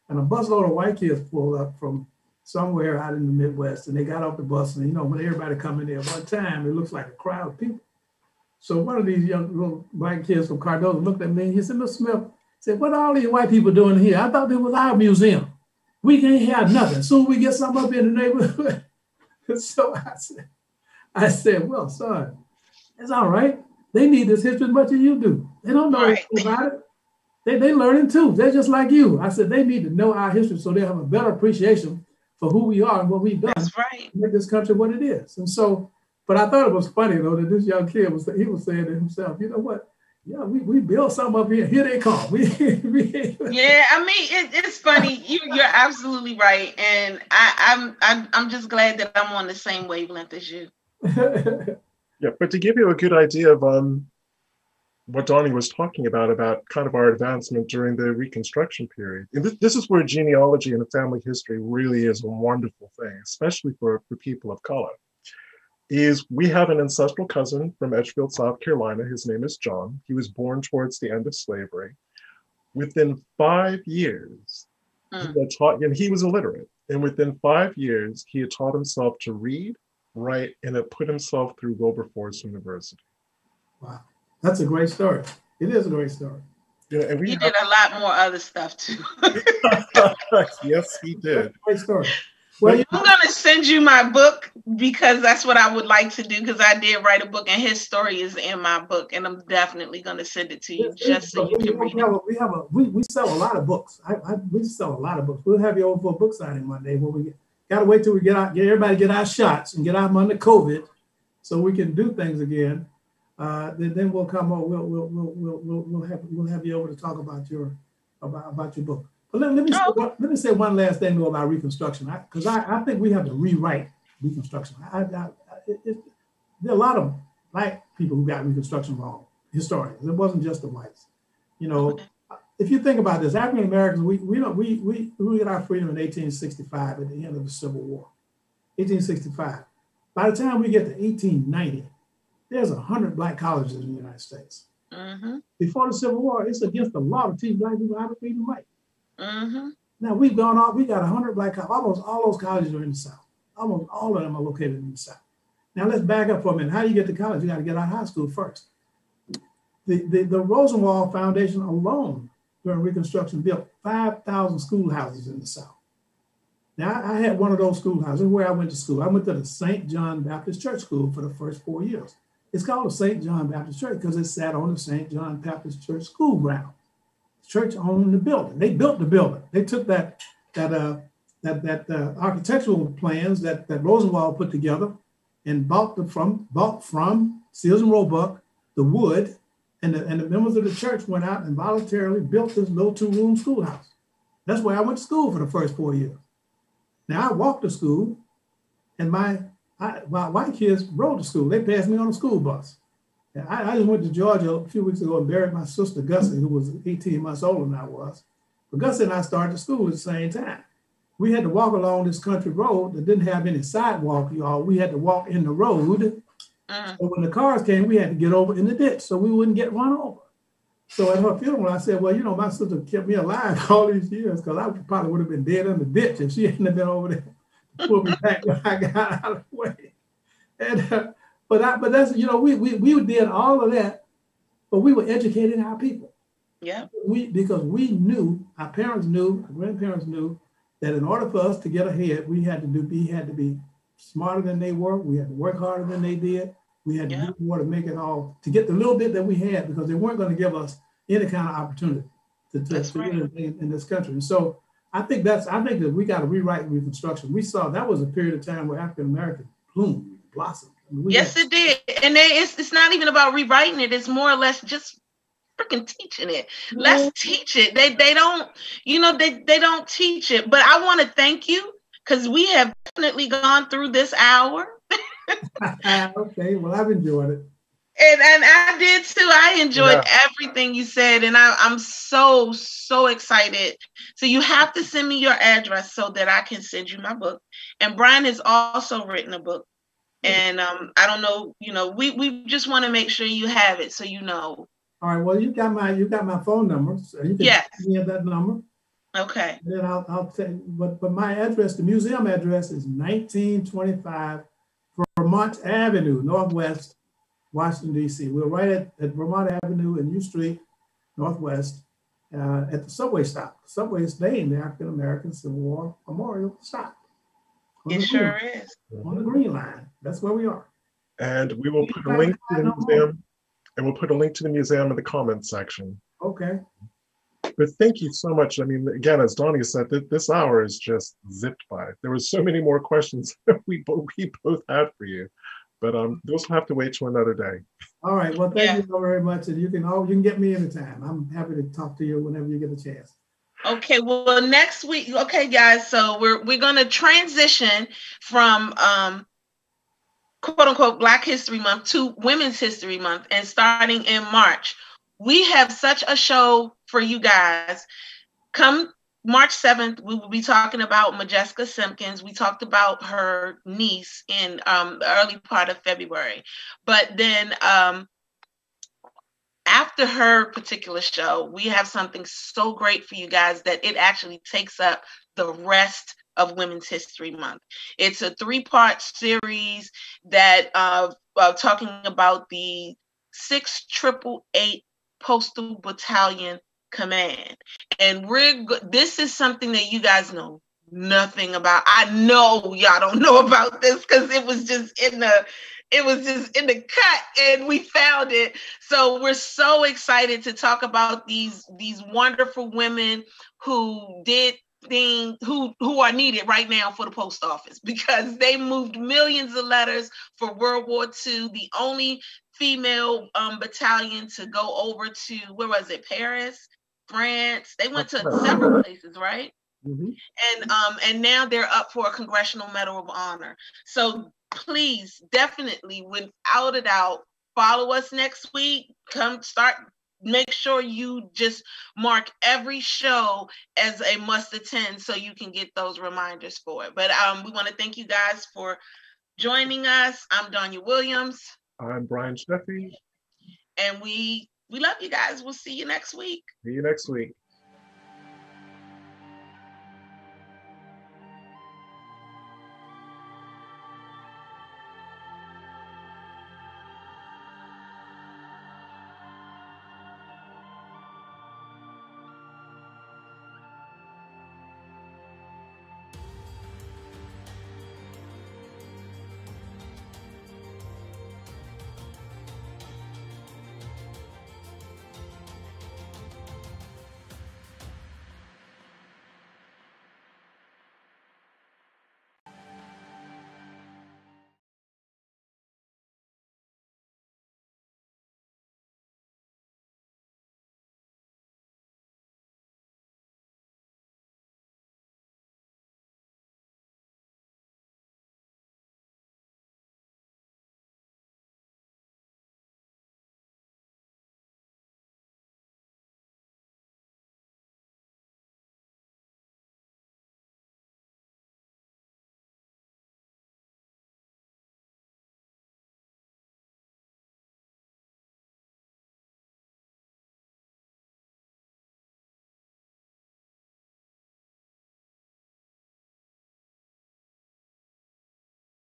and a busload of white kids pulled up from somewhere out in the Midwest, and they got off the bus, and you know, when everybody come in there one time, it looks like a crowd of people. So one of these young little black kids from Cardozo looked at me and he said, Mr. Smith, said, what are all these white people doing here? I thought it was our museum. We can't have nothing. Soon we get something up in the neighborhood. So I said, well, son, it's all right. They need this history as much as you do. They don't know about it. They learning too. They're just like you. I said, they need to know our history so they have a better appreciation for who we are and what we've done. That's right. Make this country what it is. And so, but I thought it was funny though that this young kid was saying to himself, you know what? Yeah, we build something up here. Here they come. Yeah, I mean, it's funny. You're absolutely right, and I'm just glad that I'm on the same wavelength as you. Yeah, but to give you a good idea of what Donya was talking about kind of our advancement during the Reconstruction period, and this is where genealogy and family history really is a wonderful thing, especially for people of color. Is we have an ancestral cousin from Edgefield, South Carolina. His name is John. He was born towards the end of slavery. Within 5 years, he had taught, and he was illiterate. And within 5 years, he had taught himself to read, write, and had put himself through Wilberforce University. Wow, that's a great story. It is a great story. Yeah, and he did a lot more other stuff too. Yes, he did. That's a great story. Well, I'm going to send you my book because that's what I would like to do, because I did write a book and his story is in my book, and I'm definitely going to send it to you just so you can read it. We sell a lot of books. We sell a lot of books. We'll have you over for a book signing one day. When we got to wait till we get our shots and get out under COVID so we can do things again. Then we'll come over. We'll have you over to talk about your book. But let me say one last thing though about Reconstruction, because I think we have to rewrite Reconstruction. There are a lot of black people who got Reconstruction wrong, historians. It wasn't just the whites. You know, if you think about this, African Americans, we got our freedom in 1865 at the end of the Civil War. 1865. By the time we get to 1890, there's 100 black colleges in the United States. Mm-hmm. Before the Civil War, it's against the law to teach black people how to read and write. Mm-hmm. Now we've gone off, we got 100 black colleges, almost all those colleges are in the South. Almost all of them are located in the South. Now let's back up for a minute. How do you get to college? You got to get out of high school first. The Rosenwald Foundation alone during Reconstruction built 5,000 schoolhouses in the South. Now I had one of those schoolhouses where I went to school. I went to the St. John Baptist Church school for the first 4 years. It's called the St. John Baptist Church because it sat on the St. John Baptist Church school ground. Church owned the building. They built the building. They took that architectural plans that Rosenwald put together and bought from Sears and Roebuck the wood, and the members of the church went out and voluntarily built this little 2-room schoolhouse. That's where I went to school for the first 4 years. Now I walked to school, and my white kids rode to school. They passed me on a school bus. I just went to Georgia a few weeks ago and buried my sister Gussie, who was 18 months older than I was. But Gussie and I started school at the same time. We had to walk along this country road that didn't have any sidewalk, y'all. We had to walk in the road. So when the cars came, we had to get over in the ditch so we wouldn't get run over. So at her funeral, I said, well, you know, my sister kept me alive all these years because I probably would have been dead in the ditch if she hadn't been over there to pull me back when I got out of the way. And But that's, you know, we did all of that, but we were educating our people. Yeah. Because we knew, our parents knew, our grandparents knew that in order for us to get ahead, we had to be smarter than they were. We had to work harder than they did. We had to do more to make it all, to get the little bit that we had, because they weren't going to give us any kind of opportunity to in this country. And so I think that we got to rewrite Reconstruction. We saw that was a period of time where African Americans bloomed, blossomed. Yes, it did. And it's not even about rewriting it. It's more or less just freaking teaching it. Mm-hmm. Let's teach it. They don't teach it. But I want to thank you because we have definitely gone through this hour. Okay, well, I've enjoyed it. And I did too. I enjoyed everything you said. And I'm so, so excited. So you have to send me your address so that I can send you my book. And Brian has also written a book. And I don't know, you know, we just want to make sure you have it so you know All right. Well, you got my phone number. So you can give me that number. Okay. And then I'll tell you. But my address, the museum address, is 1925 Vermont Avenue, Northwest, Washington D.C. We're right at Vermont Avenue and U Street, Northwest, at the subway stop. The subway is named the African-American Civil War Memorial Stop. It sure is. On the Green Line. That's where we are. And we will put a link to the museum, and we'll put a link to the museum in the comments section. Okay. But thank you so much. I mean, again, as Donya said, this hour is just zipped by. There were so many more questions that we both had for you, but those will have to wait till another day. All right. Well, thank you so very much, and you can get me anytime. I'm happy to talk to you whenever you get a chance. Okay, well, next week, okay, guys, so we're going to transition from quote unquote Black History Month to Women's History Month, and starting in March, we have such a show for you guys. Come March 7th, we will be talking about Modjeska Simpkins. We talked about her niece in the early part of February, but then after her particular show, we have something so great for you guys that it actually takes up the rest of Women's History Month. It's a three-part series that talking about the 6888 Postal Battalion Command. And this is something that you guys know nothing about. I know y'all don't know about this because it was just in the cut and we found it. So we're so excited to talk about these wonderful women who did things, who are needed right now for the post office, because they moved millions of letters for World War II, the only female battalion to go over to, where was it, Paris, France? They went to several places, right? Mm-hmm. And now they're up for a Congressional Medal of Honor. So please, definitely, without a doubt, follow us next week. Come start. Make sure you just mark every show as a must attend so you can get those reminders for it. But we want to thank you guys for joining us. I'm Donya Williams. I'm Brian Sheffy. And we love you guys. We'll see you next week. See you next week.